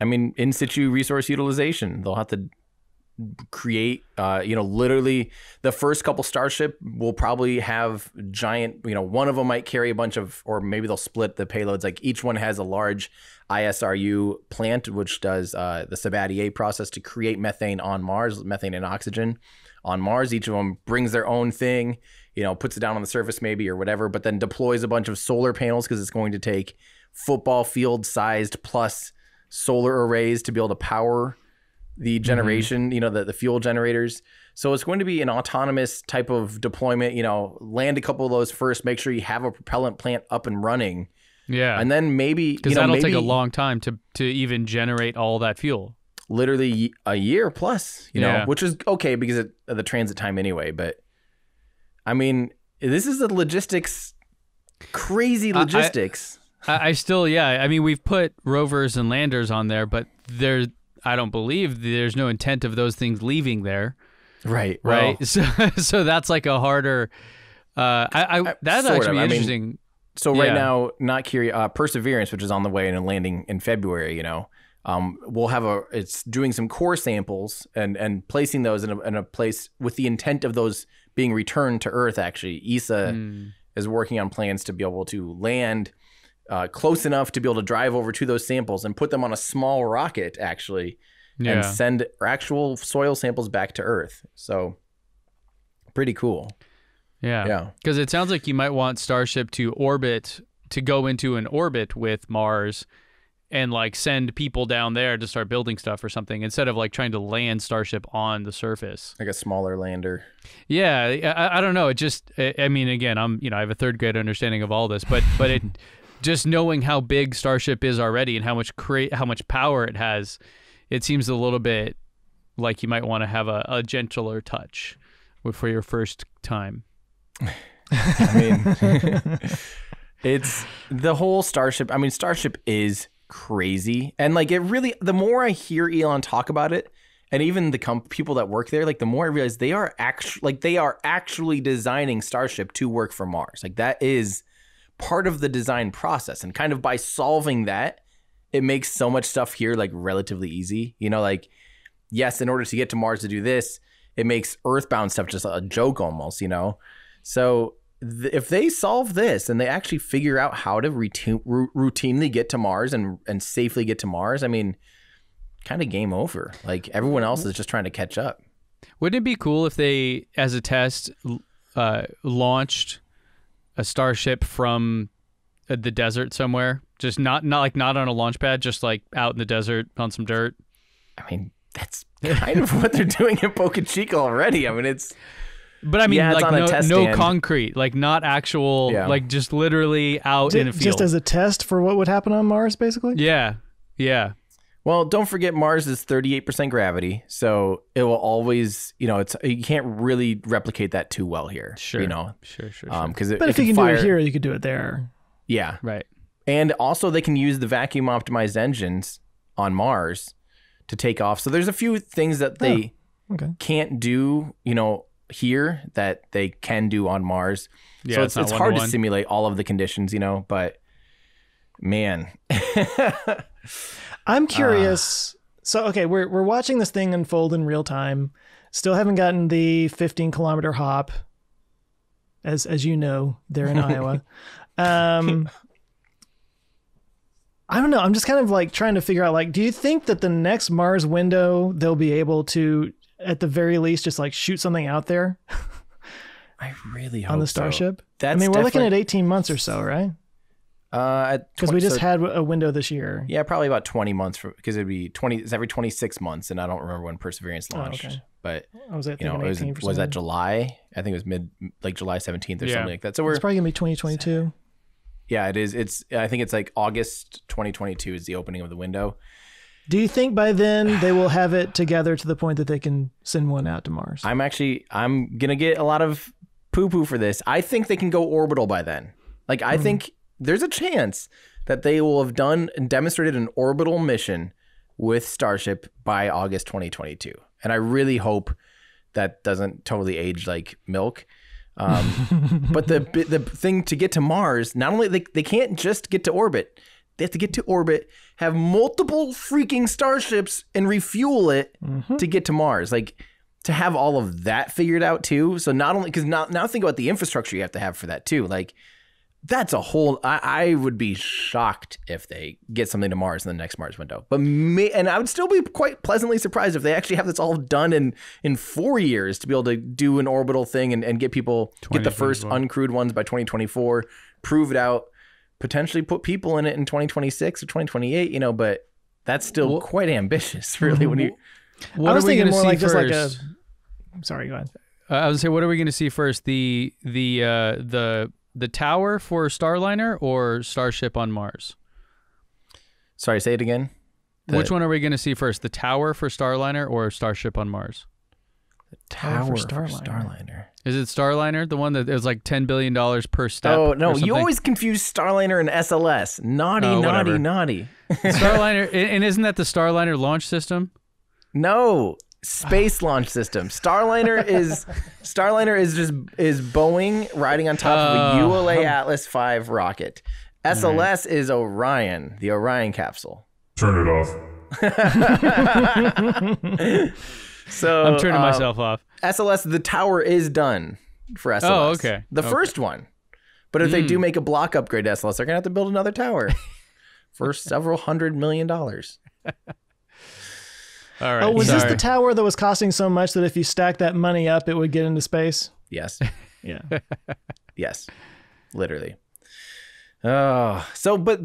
I mean, in situ resource utilization. They'll have to create, you know, literally the first couple Starship will probably have giant, you know, one of them might carry a bunch of, or maybe they'll split the payloads. Like each one has a large ISRU plant, which does the Sabatier process to create methane on Mars, methane and oxygen on Mars. Each of them brings their own thing, you know, puts it down on the surface maybe or whatever, but then deploys a bunch of solar panels because it's going to take football field sized plus solar arrays to be able to power the generation, you know, the fuel generators. So it's going to be an autonomous type of deployment, you know, land a couple of those first, make sure you have a propellant plant up and running. Yeah. And then maybe, because that'll take a long time to even generate all that fuel. Literally a year plus, you know, which is okay because of the transit time anyway. But I mean, this is the logistics, crazy logistics. I still, I mean, we've put rovers and landers on there, but there's, I don't believe there's no intent of those things leaving there. Right. Right. Well, so that's like a harder, that's actually interesting. I mean, so right now, not curious, Perseverance, which is on the way and landing in February, you know, we'll have it's doing some core samples and placing those in a place with the intent of those being returned to Earth. Actually, ESA is working on plans to be able to land close enough to be able to drive over to those samples and put them on a small rocket, actually, and send actual soil samples back to Earth. So pretty cool. Yeah. Yeah. Because it sounds like you might want Starship to go into an orbit with Mars and like send people down there to start building stuff or something instead of like trying to land Starship on the surface. Like a smaller lander. Yeah. I don't know. It just, I mean, again, I'm, you know, I have a third grade understanding of all this, but it, just knowing how big Starship is already and how much power it has, it seems a little bit like you might want to have a gentler touch for your first time. I mean, it's the whole Starship. I mean, Starship is crazy. And like it really, the more I hear Elon talk about it and even the people that work there, like the more I realize they are actually designing Starship to work for Mars. Like that is part of the design process, and kind of by solving that, it makes so much stuff here like relatively easy, you know, like, yes, in order to get to Mars to do this, it makes earthbound stuff just a joke almost, you know. So if they solve this and they actually figure out how to routinely get to Mars and safely get to Mars, I mean, kind of game over. Like everyone else is just trying to catch up. Wouldn't it be cool if they, as a test, launched a Starship from the desert somewhere, just not on a launch pad, just like out in the desert on some dirt? I mean, that's kind of what they're doing in Boca Chica already. I mean, it's, but I mean, yeah, like no concrete, like not actual, like just literally out in a field, just as a test for what would happen on Mars, basically. Yeah, yeah. Well, don't forget Mars is 38% gravity, so it will always, you know, it's, you can't really replicate that too well here. Sure, you know, sure. Because but if you can do it here, you could do it there. Yeah, right. And also, they can use the vacuum optimized engines on Mars to take off. So there's a few things that they can't do, you know, here that they can do on Mars. Yeah, so it's hard to simulate all of the conditions, you know, but man. I'm curious. So, okay, we're watching this thing unfold in real time. Still haven't gotten the 15-kilometer hop, as you know, there in Iowa. I don't know. I'm just kind of like trying to figure out, like, do you think that the next Mars window, they'll be able to, at the very least, just like shoot something out there? I really hope on the Starship. So. That's I mean, we're looking at 18 months or so, right? Because we just had a window this year. Yeah, probably about 20 months because it'd be 20. It's every 26 months, and I don't remember when Perseverance launched. Oh, okay. But I was at, you know, was that July? I think it was mid, like July 17th or something like that. So it's probably gonna be 2022. Yeah, it is. I think it's like August 2022 is the opening of the window. Do you think by then they will have it together to the point that they can send one out to Mars? I'm gonna get a lot of poo poo for this. I think they can go orbital by then. Like I think. There's a chance that they will have done and demonstrated an orbital mission with Starship by August 2022. And I really hope that doesn't totally age like milk. But the thing to get to Mars, not only they can't just get to orbit, they have to get to orbit, have multiple freaking Starships and refuel it to get to Mars. Like to have all of that figured out too. So not only, because now think about the infrastructure you have to have for that too. Like, that's a whole, I would be shocked if they get something to Mars in the next Mars window. But and I would still be quite pleasantly surprised if they actually have this all done in 4 years to be able to do an orbital thing and get people, get the first uncrewed ones by 2024, prove it out, potentially put people in it in 2026 or 2028, you know, but that's still quite ambitious, really. When you, I was thinking more like just like a, sorry, go ahead. I was saying, what are we going to see first? The tower for Starliner or Starship on Mars? Sorry, say it again. Which one are we going to see first? The tower for Starliner or Starship on Mars? The tower for Starliner. Is it Starliner? The one that is like $10 billion per step? Oh, no. You always confuse Starliner and SLS. Naughty, naughty, naughty. Starliner. And isn't that the Starliner launch system? No. Space launch system. Starliner is just Boeing riding on top of a ULA Atlas V rocket. SLS is Orion, the Orion capsule. Turn it off. So I'm turning myself off. SLS, the tower is done for SLS. Oh, okay. The first one. But if they do make a block upgrade to SLS, they're gonna have to build another tower for several $100 million. All right. Oh, was this the tower that was costing so much that if you stacked that money up, it would get into space? Yes. Yeah. Yes. Literally. Oh, so, but,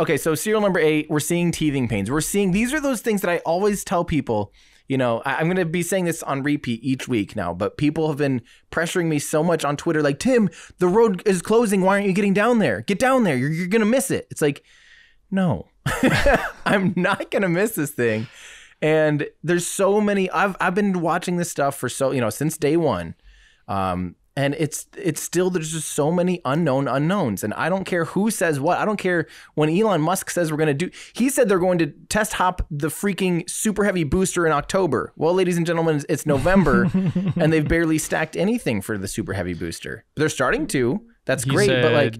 okay. So serial number 8, we're seeing teething pains. We're seeing, these are those things that I always tell people, you know, I'm going to be saying this on repeat each week now, but people have been pressuring me so much on Twitter, like, Tim, the road is closing. Why aren't you getting down there? Get down there. You're going to miss it. It's like, no, I'm not going to miss this thing. And there's so many, I've been watching this stuff for so, you know, since day one. And it's still, there's just so many unknowns. And I don't care who says what. I don't care when Elon Musk says we're going to do, he said they're going to test hop the freaking Super Heavy booster in October. Well, ladies and gentlemen, it's November and they've barely stacked anything for the Super Heavy booster. They're starting to, that's great. But like.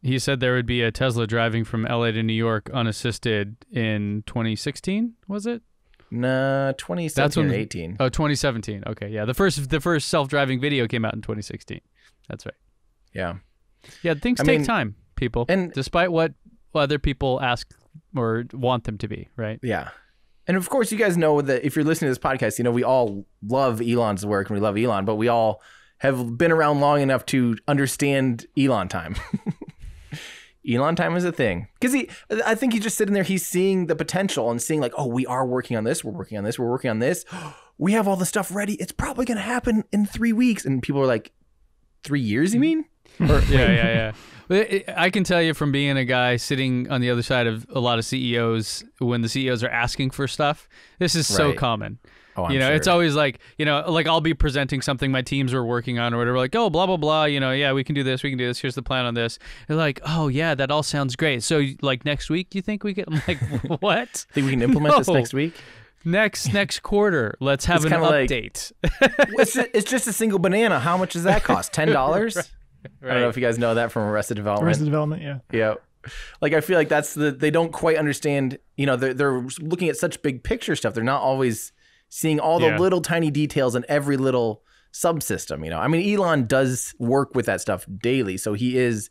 He said there would be a Tesla driving from LA to New York unassisted in 2016, was it? Nah, 2017 that's when, or 18. Oh, 2017. Okay, yeah. The first self-driving video came out in 2016. That's right. Yeah. Yeah, things take time, people. And despite what other people ask or want them to be, right? Yeah. And of course, you guys know that if you're listening to this podcast, you know, we all love Elon's work and we love Elon, but we all have been around long enough to understand Elon time. Elon time is a thing because I think he's just sitting there. He's seeing the potential and seeing like, oh, we are working on this. We're working on this. We're working on this. We have all the stuff ready. It's probably going to happen in 3 weeks. And people are like, 3 years, you mean? Or, yeah. I can tell you from being a guy sitting on the other side of a lot of CEOs, when the CEOs are asking for stuff, this is so common. Oh, you know, it's always like, you know, like I'll be presenting something my teams are working on or whatever, like, oh, blah, blah, blah. You know, yeah, we can do this. Here's the plan on this. They're like, oh, yeah, that all sounds great. So like next week, you think we get, I'm like, what? Think we can implement this next week? Next quarter, let's have an update. Like, it's just a single banana. How much does that cost? $10? Right. I don't know if you guys know that from Arrested Development. Arrested Development, yeah. Yeah. Like, I feel like that's they don't quite understand, you know, they're looking at such big picture stuff. They're not always seeing all the little tiny details in every little subsystem, you know. I mean, Elon does work with that stuff daily, so he is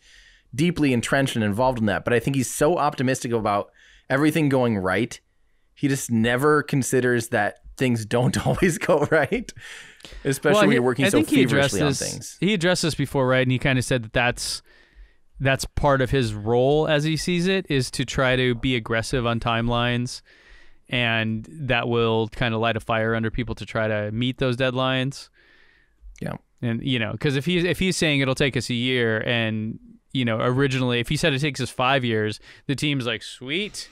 deeply entrenched and involved in that. But I think he's so optimistic about everything going right. He just never considers that things don't always go right, especially when you're working so feverishly on things. He addressed this before, right? And he kind of said that that's part of his role as he sees it, is to try to be aggressive on timelines. And that will kind of light a fire under people to try to meet those deadlines. Yeah. And, you know, because if he's saying it'll take us a year, and, you know, originally, if he said it takes us 5 years, the team's like, sweet,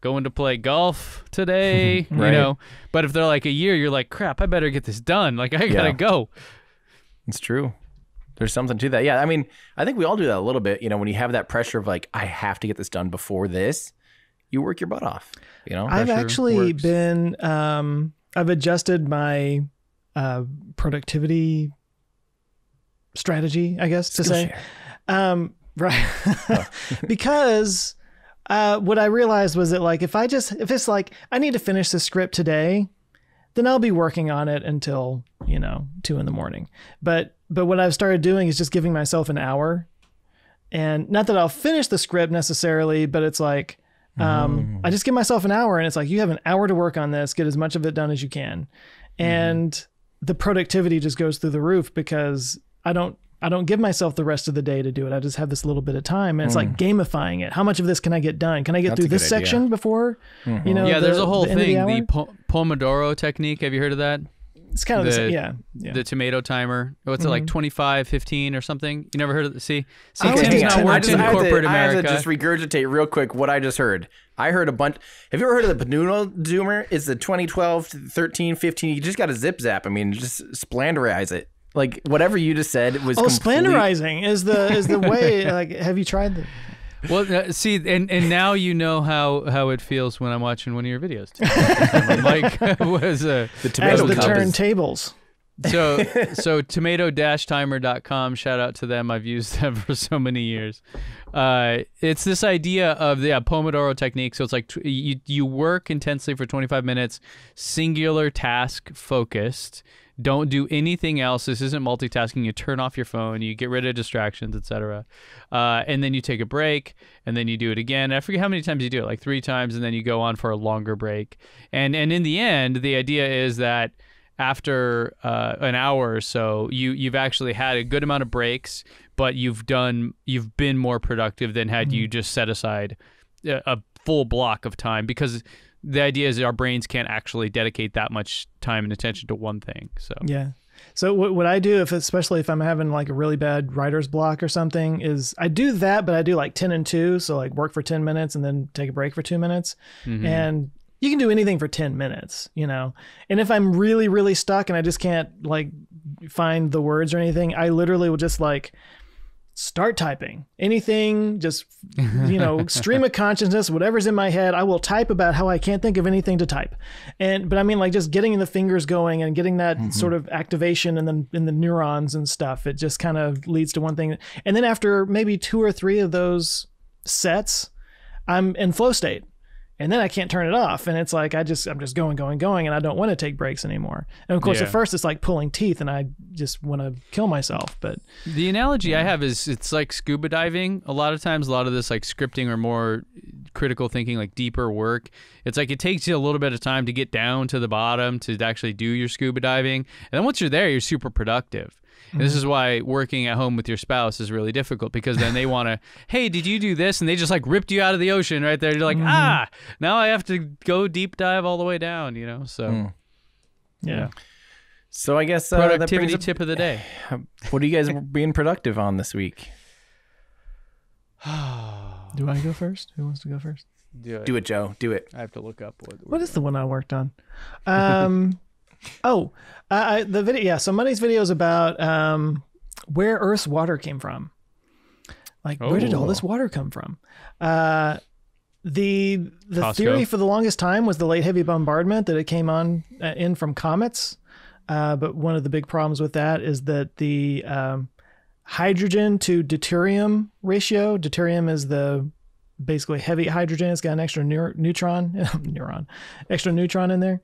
going to play golf today, right. You know. But if they're like a year, you're like, crap, I better get this done. Like, I gotta go. It's true. There's something to that. Yeah, I mean, I think we all do that a little bit, you know, when you have that pressure of like, I have to get this done before this. You work your butt off, you know. I've actually been, I've adjusted my productivity strategy, I guess to say, right? Because what I realized was that, like, if it's like I need to finish the script today, then I'll be working on it until, you know, 2 in the morning. But what I've started doing is just giving myself an hour, and not that I'll finish the script necessarily, but it's like. I just give myself an hour, and it's like, you have an hour to work on this, get as much of it done as you can. And the productivity just goes through the roof, because I don't give myself the rest of the day to do it. I just have this little bit of time, and it's like gamifying it. How much of this can I get done? Can I get through this section before, you know, yeah, there's a whole thing, the Pomodoro technique. Have you heard of that? It's kind of the same, yeah. The tomato timer. What's it like, 25, 15 or something? You never heard of it? See, okay, Tim's not working in corporate America. I have to just regurgitate real quick what I just heard. I heard a bunch. Have you ever heard of the Panudo Zoomer? It's the 2012, 13, 15. You just got to zip-zap. I mean, just splanderize it. Like, whatever you just said was splanderizing is the way. Like, have you tried that? Well, see, and now you know how it feels when I'm watching one of your videos. Mike was the turntables. So tomato-timer.com, shout out to them. I've used them for so many years. It's this idea of the Pomodoro technique. So it's like you work intensely for 25 minutes, singular task focused. Don't do anything else. This isn't multitasking. You turn off your phone. You get rid of distractions, etc. And then you take a break, and then you do it again. I forget how many times you do it, like 3 times, and then you go on for a longer break. And in the end, the idea is that after an hour or so, you've actually had a good amount of breaks, but you've been more productive than had you just set aside a full block of time, because the idea is our brains can't actually dedicate that much time and attention to one thing. So yeah. So what I do, especially if I'm having like a really bad writer's block or something, is I do that, but I do like 10 and 2. So like work for 10 minutes and then take a break for 2 minutes. And you can do anything for 10 minutes, you know? And if I'm really, really stuck and I just can't like find the words or anything, I literally will just like start typing anything, just, you know, stream of consciousness, whatever's in my head. I will type about how I can't think of anything to type. But I mean, like, just getting the fingers going and getting that sort of activation and then in the neurons and stuff, it just kind of leads to one thing. And then after maybe 2 or 3 of those sets, I'm in flow state. And then I can't turn it off. And it's like, I'm just going, going, going, and I don't want to take breaks anymore. And of course, at first it's like pulling teeth and I just want to kill myself. But the analogy I have is it's like scuba diving. A lot of times, a lot of this like scripting or more critical thinking, like deeper work, it's like it takes you a little bit of time to get down to the bottom to actually do your scuba diving. And then once you're there, you're super productive. And this is why working at home with your spouse is really difficult, because then they want to, hey, did you do this? And they just like ripped you out of the ocean right there. You're like, now I have to go deep dive all the way down, you know? So, yeah. So I guess productivity tip of the day. What are you guys being productive on this week? Do I go first? Who wants to go first? Do it, Joe. Do it. I have to look up. What is the one I worked on? The video. Yeah. So Monday's video is about where Earth's water came from. Like, where did all this water come from? The Costco. Theory for the longest time was the late heavy bombardment, that it came on in from comets. But one of the big problems with that is that the hydrogen to deuterium ratio. Deuterium is the basically heavy hydrogen. It's got an extra neutron in there.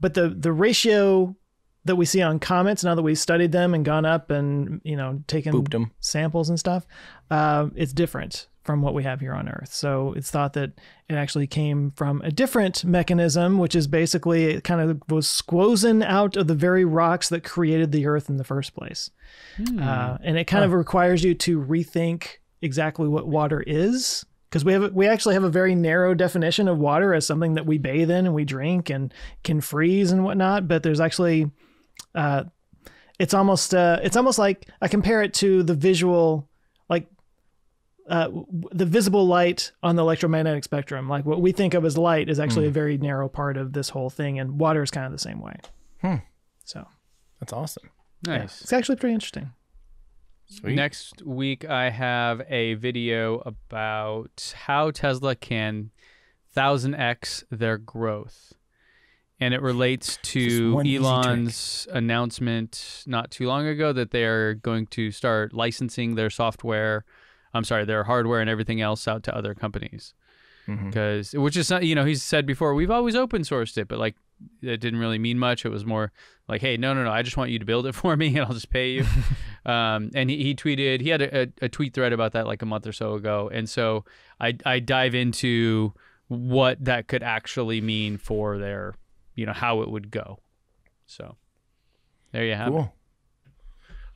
But the ratio that we see on comets, now that we've studied them and gone up and, you know, taken samples and stuff, it's different from what we have here on Earth. So it's thought that it actually came from a different mechanism, which is basically it kind of was squozen out of the very rocks that created the Earth in the first place. And it kind of requires you to rethink exactly what water is, because we actually have a very narrow definition of water as something that we bathe in and we drink and can freeze and whatnot. But there's actually, it's almost like I compare it to the visual, like the visible light on the electromagnetic spectrum. Like what we think of as light is actually a very narrow part of this whole thing, and water is kind of the same way. So that's awesome. Nice. Yeah, it's actually pretty interesting. Sweet. Next week, I have a video about how Tesla can 1000x their growth. And it relates to Elon's announcement not too long ago that they are going to start licensing their software, I'm sorry, their hardware and everything else out to other companies. Because, which is not, you know, he's said before, we've always open sourced it, but like, it didn't really mean much. It was more like, hey, no, no, no, I just want you to build it for me and I'll just pay you. And he tweeted, he had a tweet thread about that like a month or so ago. And so I dive into what that could actually mean for their, you know, how it would go. So there you have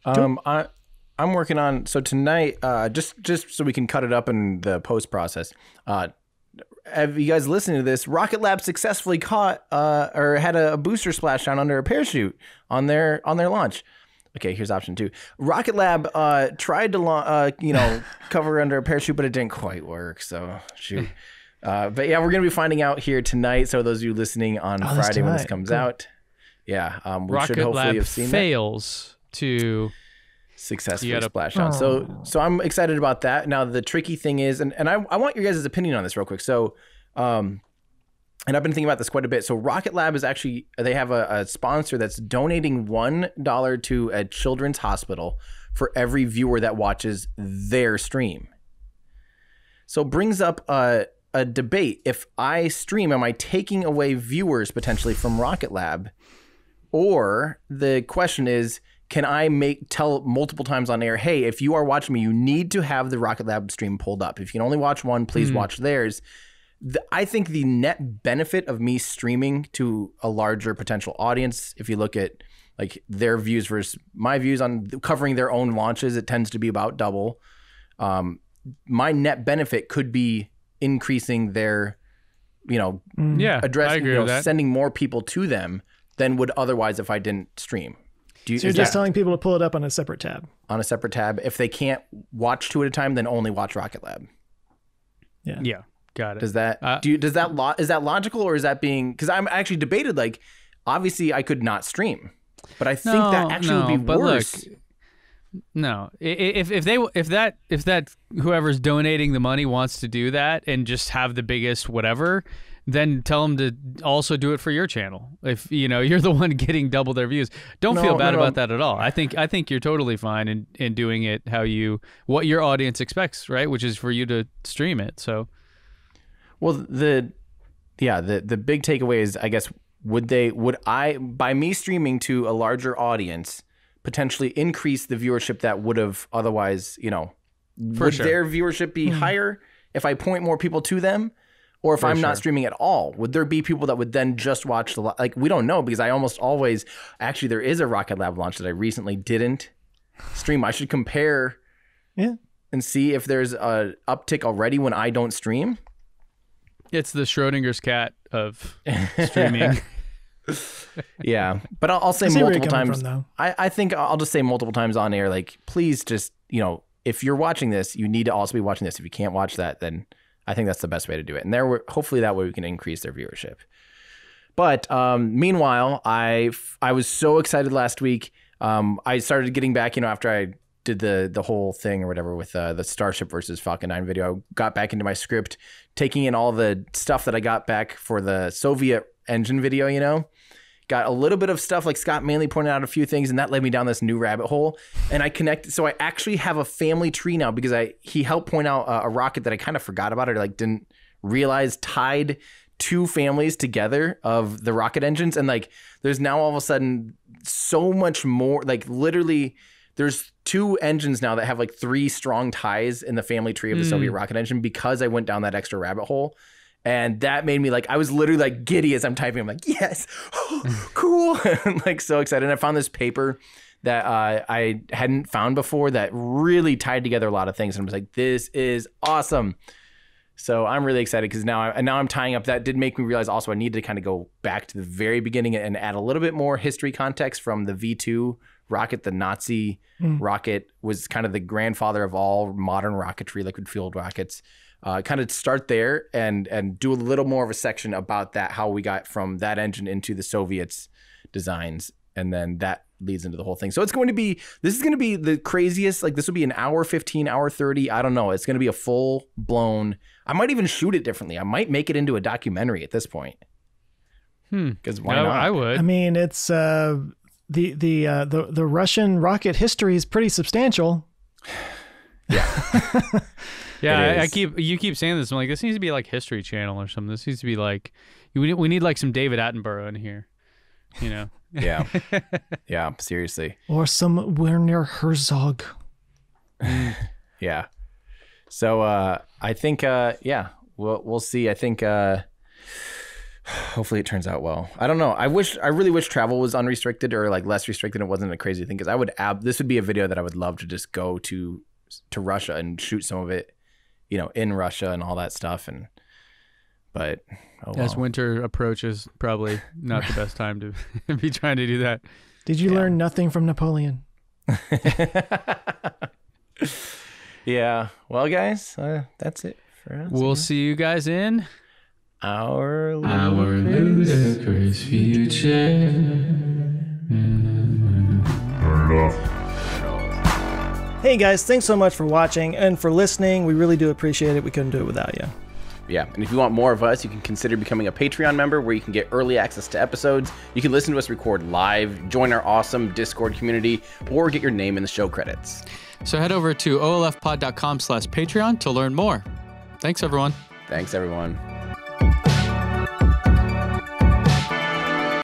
it. I'm working on, so tonight, just so we can cut it up in the post process, have you guys listening to this? Rocket Lab successfully caught or had a booster splashdown under a parachute on their launch. Okay, here's option two. Rocket Lab tried to you know, cover under a parachute, but it didn't quite work. So shoot. But yeah, we're gonna be finding out here tonight. So those of you listening on Friday when this comes out, yeah, we Rocket should hopefully Lab have seen fails that. To. Successfully splashdown. So I'm excited about that. Now the tricky thing is, and I want your guys' opinion on this real quick. So, and I've been thinking about this quite a bit. So Rocket Lab is actually, they have a sponsor that's donating $1 to a children's hospital for every viewer that watches their stream. So it brings up a debate. If I stream, am I taking away viewers potentially from Rocket Lab? Or the question is, can I tell multiple times on air, hey, if you are watching me, you need to have the Rocket Lab stream pulled up. If you can only watch one, please watch theirs. I think the net benefit of me streaming to a larger potential audience, if you look at like their views versus my views on covering their own launches, it tends to be about double. My net benefit could be increasing their, you know, addressing, you know, sending more people to them than would otherwise if I didn't stream. So you're just telling people to pull it up on a separate tab. On a separate tab. If they can't watch two at a time, then only watch Rocket Lab. Yeah. Yeah. Got it. Does that is that logical, or is that being, because I'm actually debated, like obviously I could not stream, but I think that actually would be worse. Look, no, if whoever's donating the money wants to do that and just have the biggest whatever, then tell them to also do it for your channel. If you know you're the one getting double their views, don't feel bad about that at all. I think you're totally fine in doing it how you what your audience expects, right? Which is for you to stream it. So, well, the big takeaway is, I guess, would I by me streaming to a larger audience potentially increase the viewership that would have otherwise, you know, would their viewership be higher if I point more people to them? Or if I'm not streaming at all, would there be people that would then just watch the, like, we don't know, because I almost always, actually there is a Rocket Lab launch that I recently didn't stream. I should compare and see if there's an uptick already when I don't stream. It's the Schrodinger's cat of streaming. Yeah, but I'll say multiple times. I think I'll just say multiple times on air, like, please just, you know, if you're watching this, you need to also be watching this. If you can't watch that, then I think that's the best way to do it. And there, hopefully that way we can increase their viewership. But meanwhile, I was so excited last week. I started getting back, you know, after I did the whole thing or whatever with the Starship versus Falcon 9 video, I got back into my script, taking in all the stuff that I got back for the Soviet engine video, you know. Got a little bit of stuff, like Scott Manley pointed out a few things, and that led me down this new rabbit hole. And I connected, so I actually have a family tree now, because he helped point out a rocket that I kind of forgot about, or like didn't realize tied two families together of the rocket engines. And like, there's now all of a sudden so much more, like literally there's two engines now that have like three strong ties in the family tree of the Soviet rocket engine, because I went down that extra rabbit hole. And that made me like, I was literally like giddy as I'm typing. I'm like, yes, cool. I'm like so excited. And I found this paper that I hadn't found before that really tied together a lot of things. And I was like, this is awesome. So I'm really excited because now I'm tying up. That did make me realize also I need to kind of go back to the very beginning and add a little bit more history context from the V2 rocket. The Nazi rocket was kind of the grandfather of all modern rocketry, liquid fueled rockets. Kind of start there and do a little more of a section about that, how we got from that engine into the Soviets' designs. And then that leads into the whole thing. So it's going to be, this is going to be the craziest, like this will be an hour 15, hour 30. I don't know. It's going to be a full blown, I might even shoot it differently. I might make it into a documentary at this point. Because why not? I would. I mean, it's the Russian rocket history is pretty substantial. Yeah. Yeah, you keep saying this. I'm like, this needs to be like History Channel or something. This needs to be like, we need like some David Attenborough in here, you know? Yeah. Yeah, seriously. Or some Werner Herzog. Yeah. So I think, yeah, we'll see. I think hopefully it turns out well. I don't know. I really wish travel was unrestricted or like less restricted. It wasn't a crazy thing because this would be a video that I would love to just go to Russia and shoot some of it, you know, in Russia and all that stuff. And but oh well. As winter approaches, probably not the best time to be trying to do that. Did you learn nothing from Napoleon? Yeah. Well, guys, that's it for us. We'll see you guys in our Ludicrous Future. Hey guys, thanks so much for watching and for listening. We really do appreciate it. We couldn't do it without you. Yeah, and if you want more of us, you can consider becoming a Patreon member where you can get early access to episodes, you can listen to us record live, join our awesome Discord community, or get your name in the show credits. So head over to olfpod.com/Patreon to learn more. Thanks, everyone. Thanks, everyone.